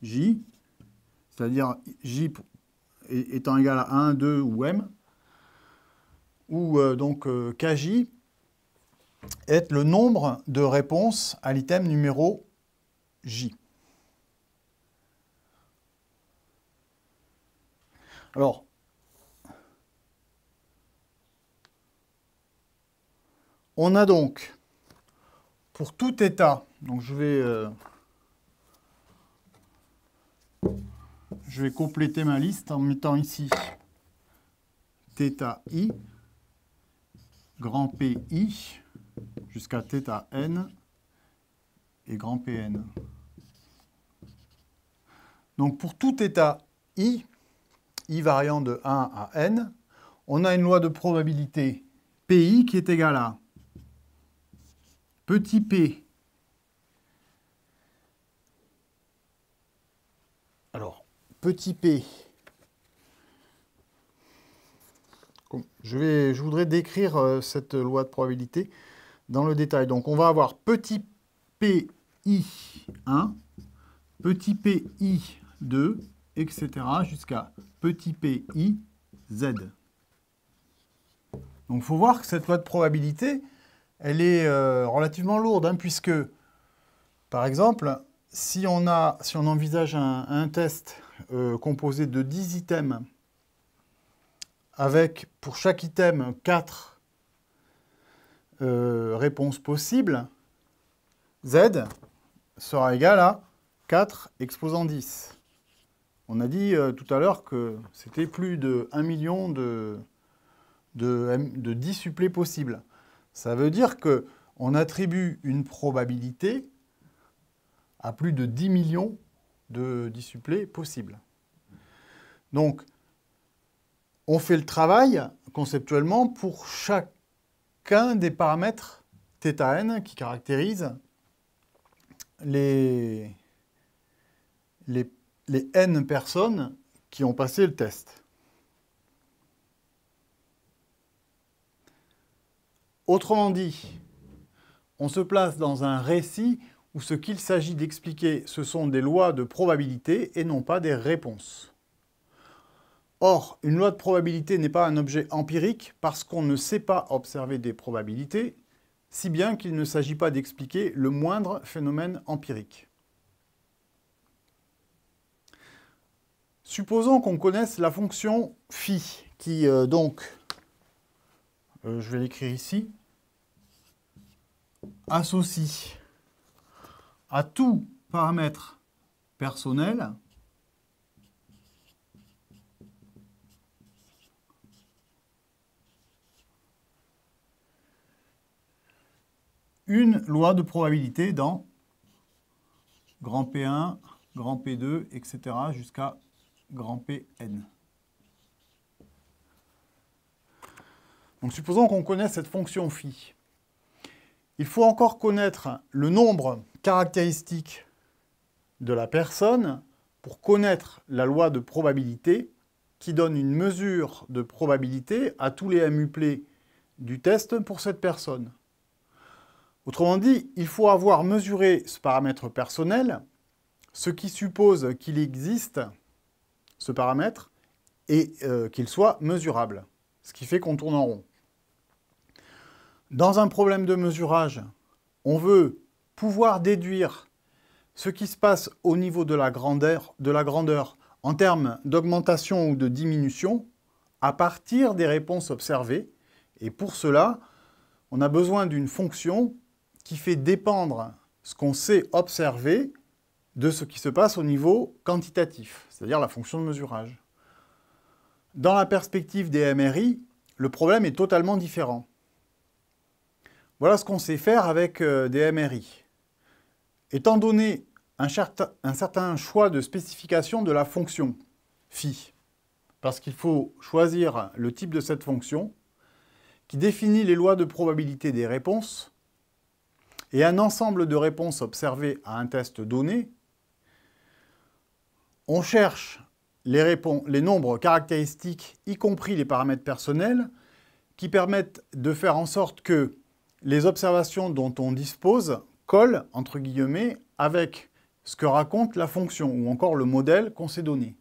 J, c'est-à-dire J étant égal à un, deux ou M, ou euh, donc euh, K J est le nombre de réponses à l'item numéro J. Alors, on a donc, pour tout état, donc je vais, euh, je vais compléter ma liste en mettant ici θ i, grand P i, jusqu'à θ n et grand P n. Donc pour tout état i, i variant de un à n, on a une loi de probabilité pi qui est égale à petit p. Alors, petit p, je, vais, je voudrais décrire cette loi de probabilité dans le détail. Donc, on va avoir petit p i un, petit p i deux, et cetera jusqu'à petit p i z. Donc, il faut voir que cette loi de probabilité, elle est euh, relativement lourde, hein, puisque, par exemple, si on, a, si on envisage un, un test euh, composé de dix items avec pour chaque item quatre euh, réponses possibles, Z sera égal à quatre exposant dix. On a dit euh, tout à l'heure que c'était plus de un million de, de, de dix supplés possibles. Ça veut dire qu'on attribue une probabilité à plus de dix millions de dix supplés possibles. Donc, on fait le travail conceptuellement pour chacun des paramètres θn qui caractérisent les, les, les n personnes qui ont passé le test. Autrement dit, on se place dans un récit où ce qu'il s'agit d'expliquer, ce sont des lois de probabilité et non pas des réponses. Or, une loi de probabilité n'est pas un objet empirique parce qu'on ne sait pas observer des probabilités, si bien qu'il ne s'agit pas d'expliquer le moindre phénomène empirique. Supposons qu'on connaisse la fonction phi, qui euh, donc, euh, je vais l'écrire ici, associe à tout paramètre personnel une loi de probabilité dans grand P un, grand P deux, et cetera jusqu'à grand P n. Donc supposons qu'on connaisse cette fonction phi. Il faut encore connaître le nombre caractéristique de la personne pour connaître la loi de probabilité qui donne une mesure de probabilité à tous les muplés du test pour cette personne. Autrement dit, il faut avoir mesuré ce paramètre personnel, ce qui suppose qu'il existe, ce paramètre, et euh, qu'il soit mesurable, ce qui fait qu'on tourne en rond. Dans un problème de mesurage, on veut pouvoir déduire ce qui se passe au niveau de la grandeur, de la grandeur en termes d'augmentation ou de diminution à partir des réponses observées. Et pour cela, on a besoin d'une fonction qui fait dépendre ce qu'on sait observer de ce qui se passe au niveau quantitatif, c'est-à-dire la fonction de mesurage. Dans la perspective des M R I, le problème est totalement différent. Voilà ce qu'on sait faire avec des M R I. Étant donné un, un certain choix de spécification de la fonction phi, parce qu'il faut choisir le type de cette fonction, qui définit les lois de probabilité des réponses, et un ensemble de réponses observées à un test donné, on cherche les, réponses, les nombres caractéristiques, y compris les paramètres personnels, qui permettent de faire en sorte que les observations dont on dispose collent, entre guillemets, avec ce que raconte la fonction, ou encore le modèle qu'on s'est donné.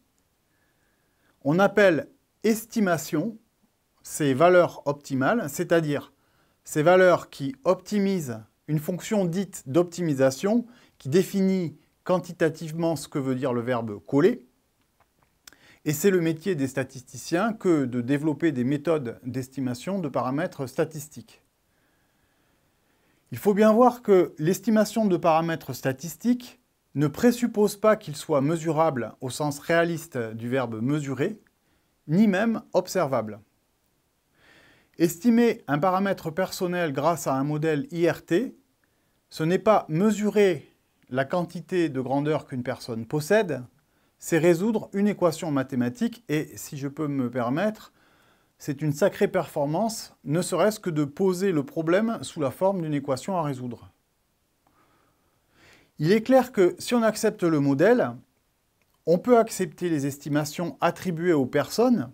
On appelle estimation ces valeurs optimales, c'est-à-dire ces valeurs qui optimisent une fonction dite d'optimisation qui définit quantitativement ce que veut dire le verbe « coller ». Et c'est le métier des statisticiens que de développer des méthodes d'estimation de paramètres statistiques. Il faut bien voir que l'estimation de paramètres statistiques ne présuppose pas qu'ils soient mesurables au sens réaliste du verbe « mesurer », ni même observables. Estimer un paramètre personnel grâce à un modèle I R T, ce n'est pas mesurer la quantité de grandeur qu'une personne possède, c'est résoudre une équation mathématique et, si je peux me permettre, c'est une sacrée performance, ne serait-ce que de poser le problème sous la forme d'une équation à résoudre. Il est clair que si on accepte le modèle, on peut accepter les estimations attribuées aux personnes,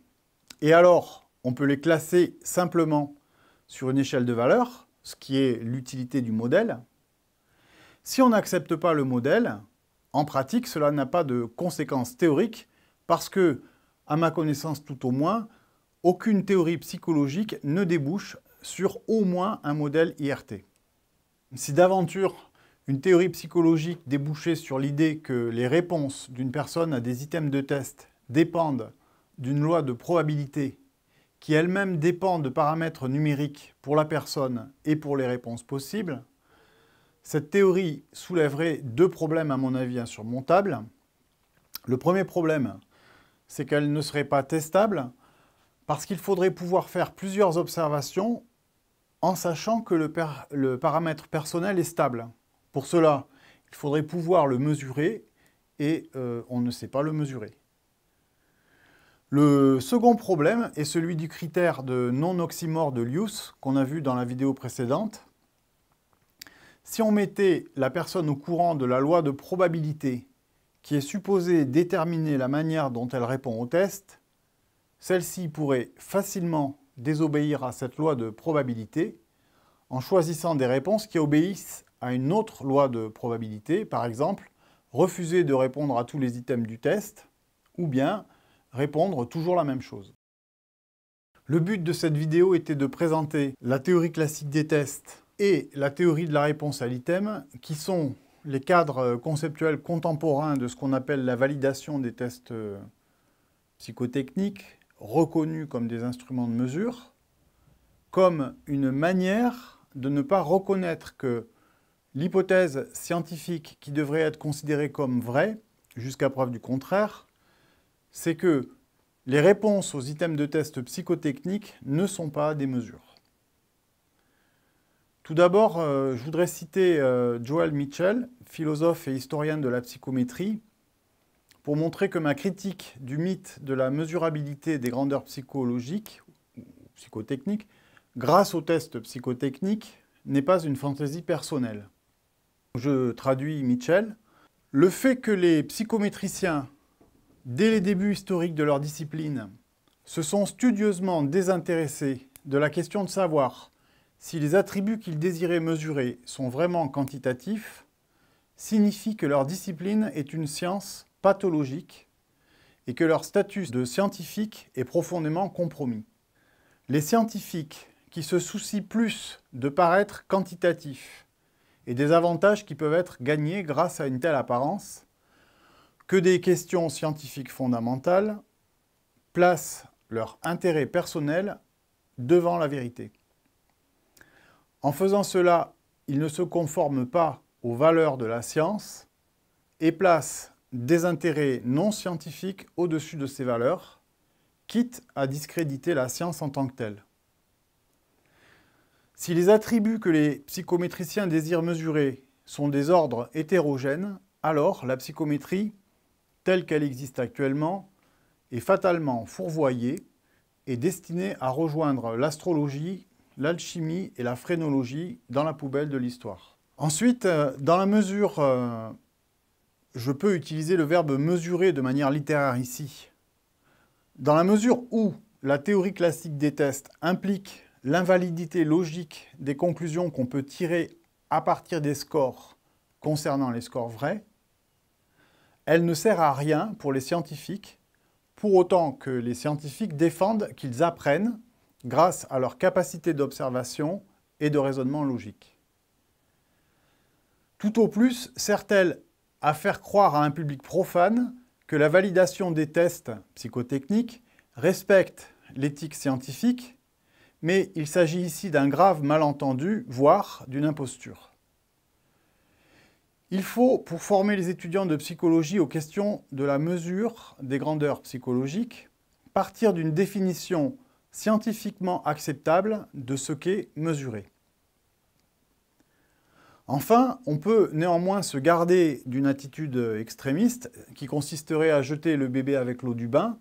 et alors on peut les classer simplement sur une échelle de valeurs, ce qui est l'utilité du modèle. Si on n'accepte pas le modèle, en pratique, cela n'a pas de conséquences théoriques parce que, à ma connaissance tout au moins, aucune théorie psychologique ne débouche sur au moins un modèle I R T. Si d'aventure, une théorie psychologique débouchait sur l'idée que les réponses d'une personne à des items de test dépendent d'une loi de probabilité qui elles-mêmes dépendent de paramètres numériques pour la personne et pour les réponses possibles, cette théorie soulèverait deux problèmes à mon avis insurmontables. Le premier problème, c'est qu'elle ne serait pas testable parce qu'il faudrait pouvoir faire plusieurs observations en sachant que le, le paramètre personnel est stable. Pour cela, il faudrait pouvoir le mesurer et euh, on ne sait pas le mesurer. Le second problème est celui du critère de non-oxymore de Lius qu'on a vu dans la vidéo précédente. Si on mettait la personne au courant de la loi de probabilité qui est supposée déterminer la manière dont elle répond au test, celle-ci pourrait facilement désobéir à cette loi de probabilité en choisissant des réponses qui obéissent à une autre loi de probabilité, par exemple refuser de répondre à tous les items du test ou bien répondre toujours la même chose. Le but de cette vidéo était de présenter la théorie classique des tests et la théorie de la réponse à l'item, qui sont les cadres conceptuels contemporains de ce qu'on appelle la validation des tests psychotechniques, reconnus comme des instruments de mesure, comme une manière de ne pas reconnaître que l'hypothèse scientifique qui devrait être considérée comme vraie, jusqu'à preuve du contraire, c'est que les réponses aux items de test psychotechniques ne sont pas des mesures. Tout d'abord, euh, je voudrais citer euh, Joel Mitchell, philosophe et historien de la psychométrie, pour montrer que ma critique du mythe de la mesurabilité des grandeurs psychologiques ou psychotechniques grâce aux tests psychotechniques n'est pas une fantaisie personnelle. Je traduis Mitchell. Le fait que les psychométriciens dès les débuts historiques de leur discipline, se sont studieusement désintéressés de la question de savoir si les attributs qu'ils désiraient mesurer sont vraiment quantitatifs, signifie que leur discipline est une science pathologique et que leur statut de scientifique est profondément compromis. Les scientifiques qui se soucient plus de paraître quantitatifs et des avantages qui peuvent être gagnés grâce à une telle apparence, que des questions scientifiques fondamentales placent leur intérêt personnel devant la vérité. En faisant cela, ils ne se conforment pas aux valeurs de la science et placent des intérêts non scientifiques au-dessus de ces valeurs, quitte à discréditer la science en tant que telle. Si les attributs que les psychométriciens désirent mesurer sont des ordres hétérogènes, alors la psychométrie telle qu'elle existe actuellement, est fatalement fourvoyée et destinée à rejoindre l'astrologie, l'alchimie et la phrénologie dans la poubelle de l'histoire. Ensuite, dans la mesure, euh, je peux utiliser le verbe « mesurer » de manière littéraire ici. Dans la mesure où la théorie classique des tests implique l'invalidité logique des conclusions qu'on peut tirer à partir des scores concernant les scores vrais, elle ne sert à rien pour les scientifiques, pour autant que les scientifiques défendent qu'ils apprennent grâce à leur capacité d'observation et de raisonnement logique. Tout au plus sert-elle à faire croire à un public profane que la validation des tests psychotechniques respecte l'éthique scientifique, mais il s'agit ici d'un grave malentendu, voire d'une imposture. Il faut, pour former les étudiants de psychologie aux questions de la mesure des grandeurs psychologiques, partir d'une définition scientifiquement acceptable de ce qu'est mesurer. Enfin, on peut néanmoins se garder d'une attitude extrémiste qui consisterait à jeter le bébé avec l'eau du bain.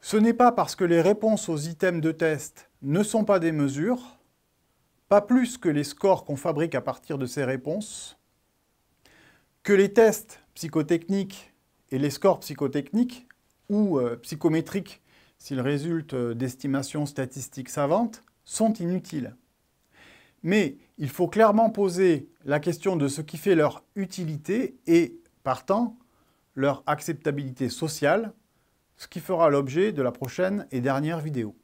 Ce n'est pas parce que les réponses aux items de test ne sont pas des mesures, pas plus que les scores qu'on fabrique à partir de ces réponses, que les tests psychotechniques et les scores psychotechniques ou euh, psychométriques, s'ils résultent d'estimations statistiques savantes, sont inutiles. Mais il faut clairement poser la question de ce qui fait leur utilité et, partant, leur acceptabilité sociale, ce qui fera l'objet de la prochaine et dernière vidéo.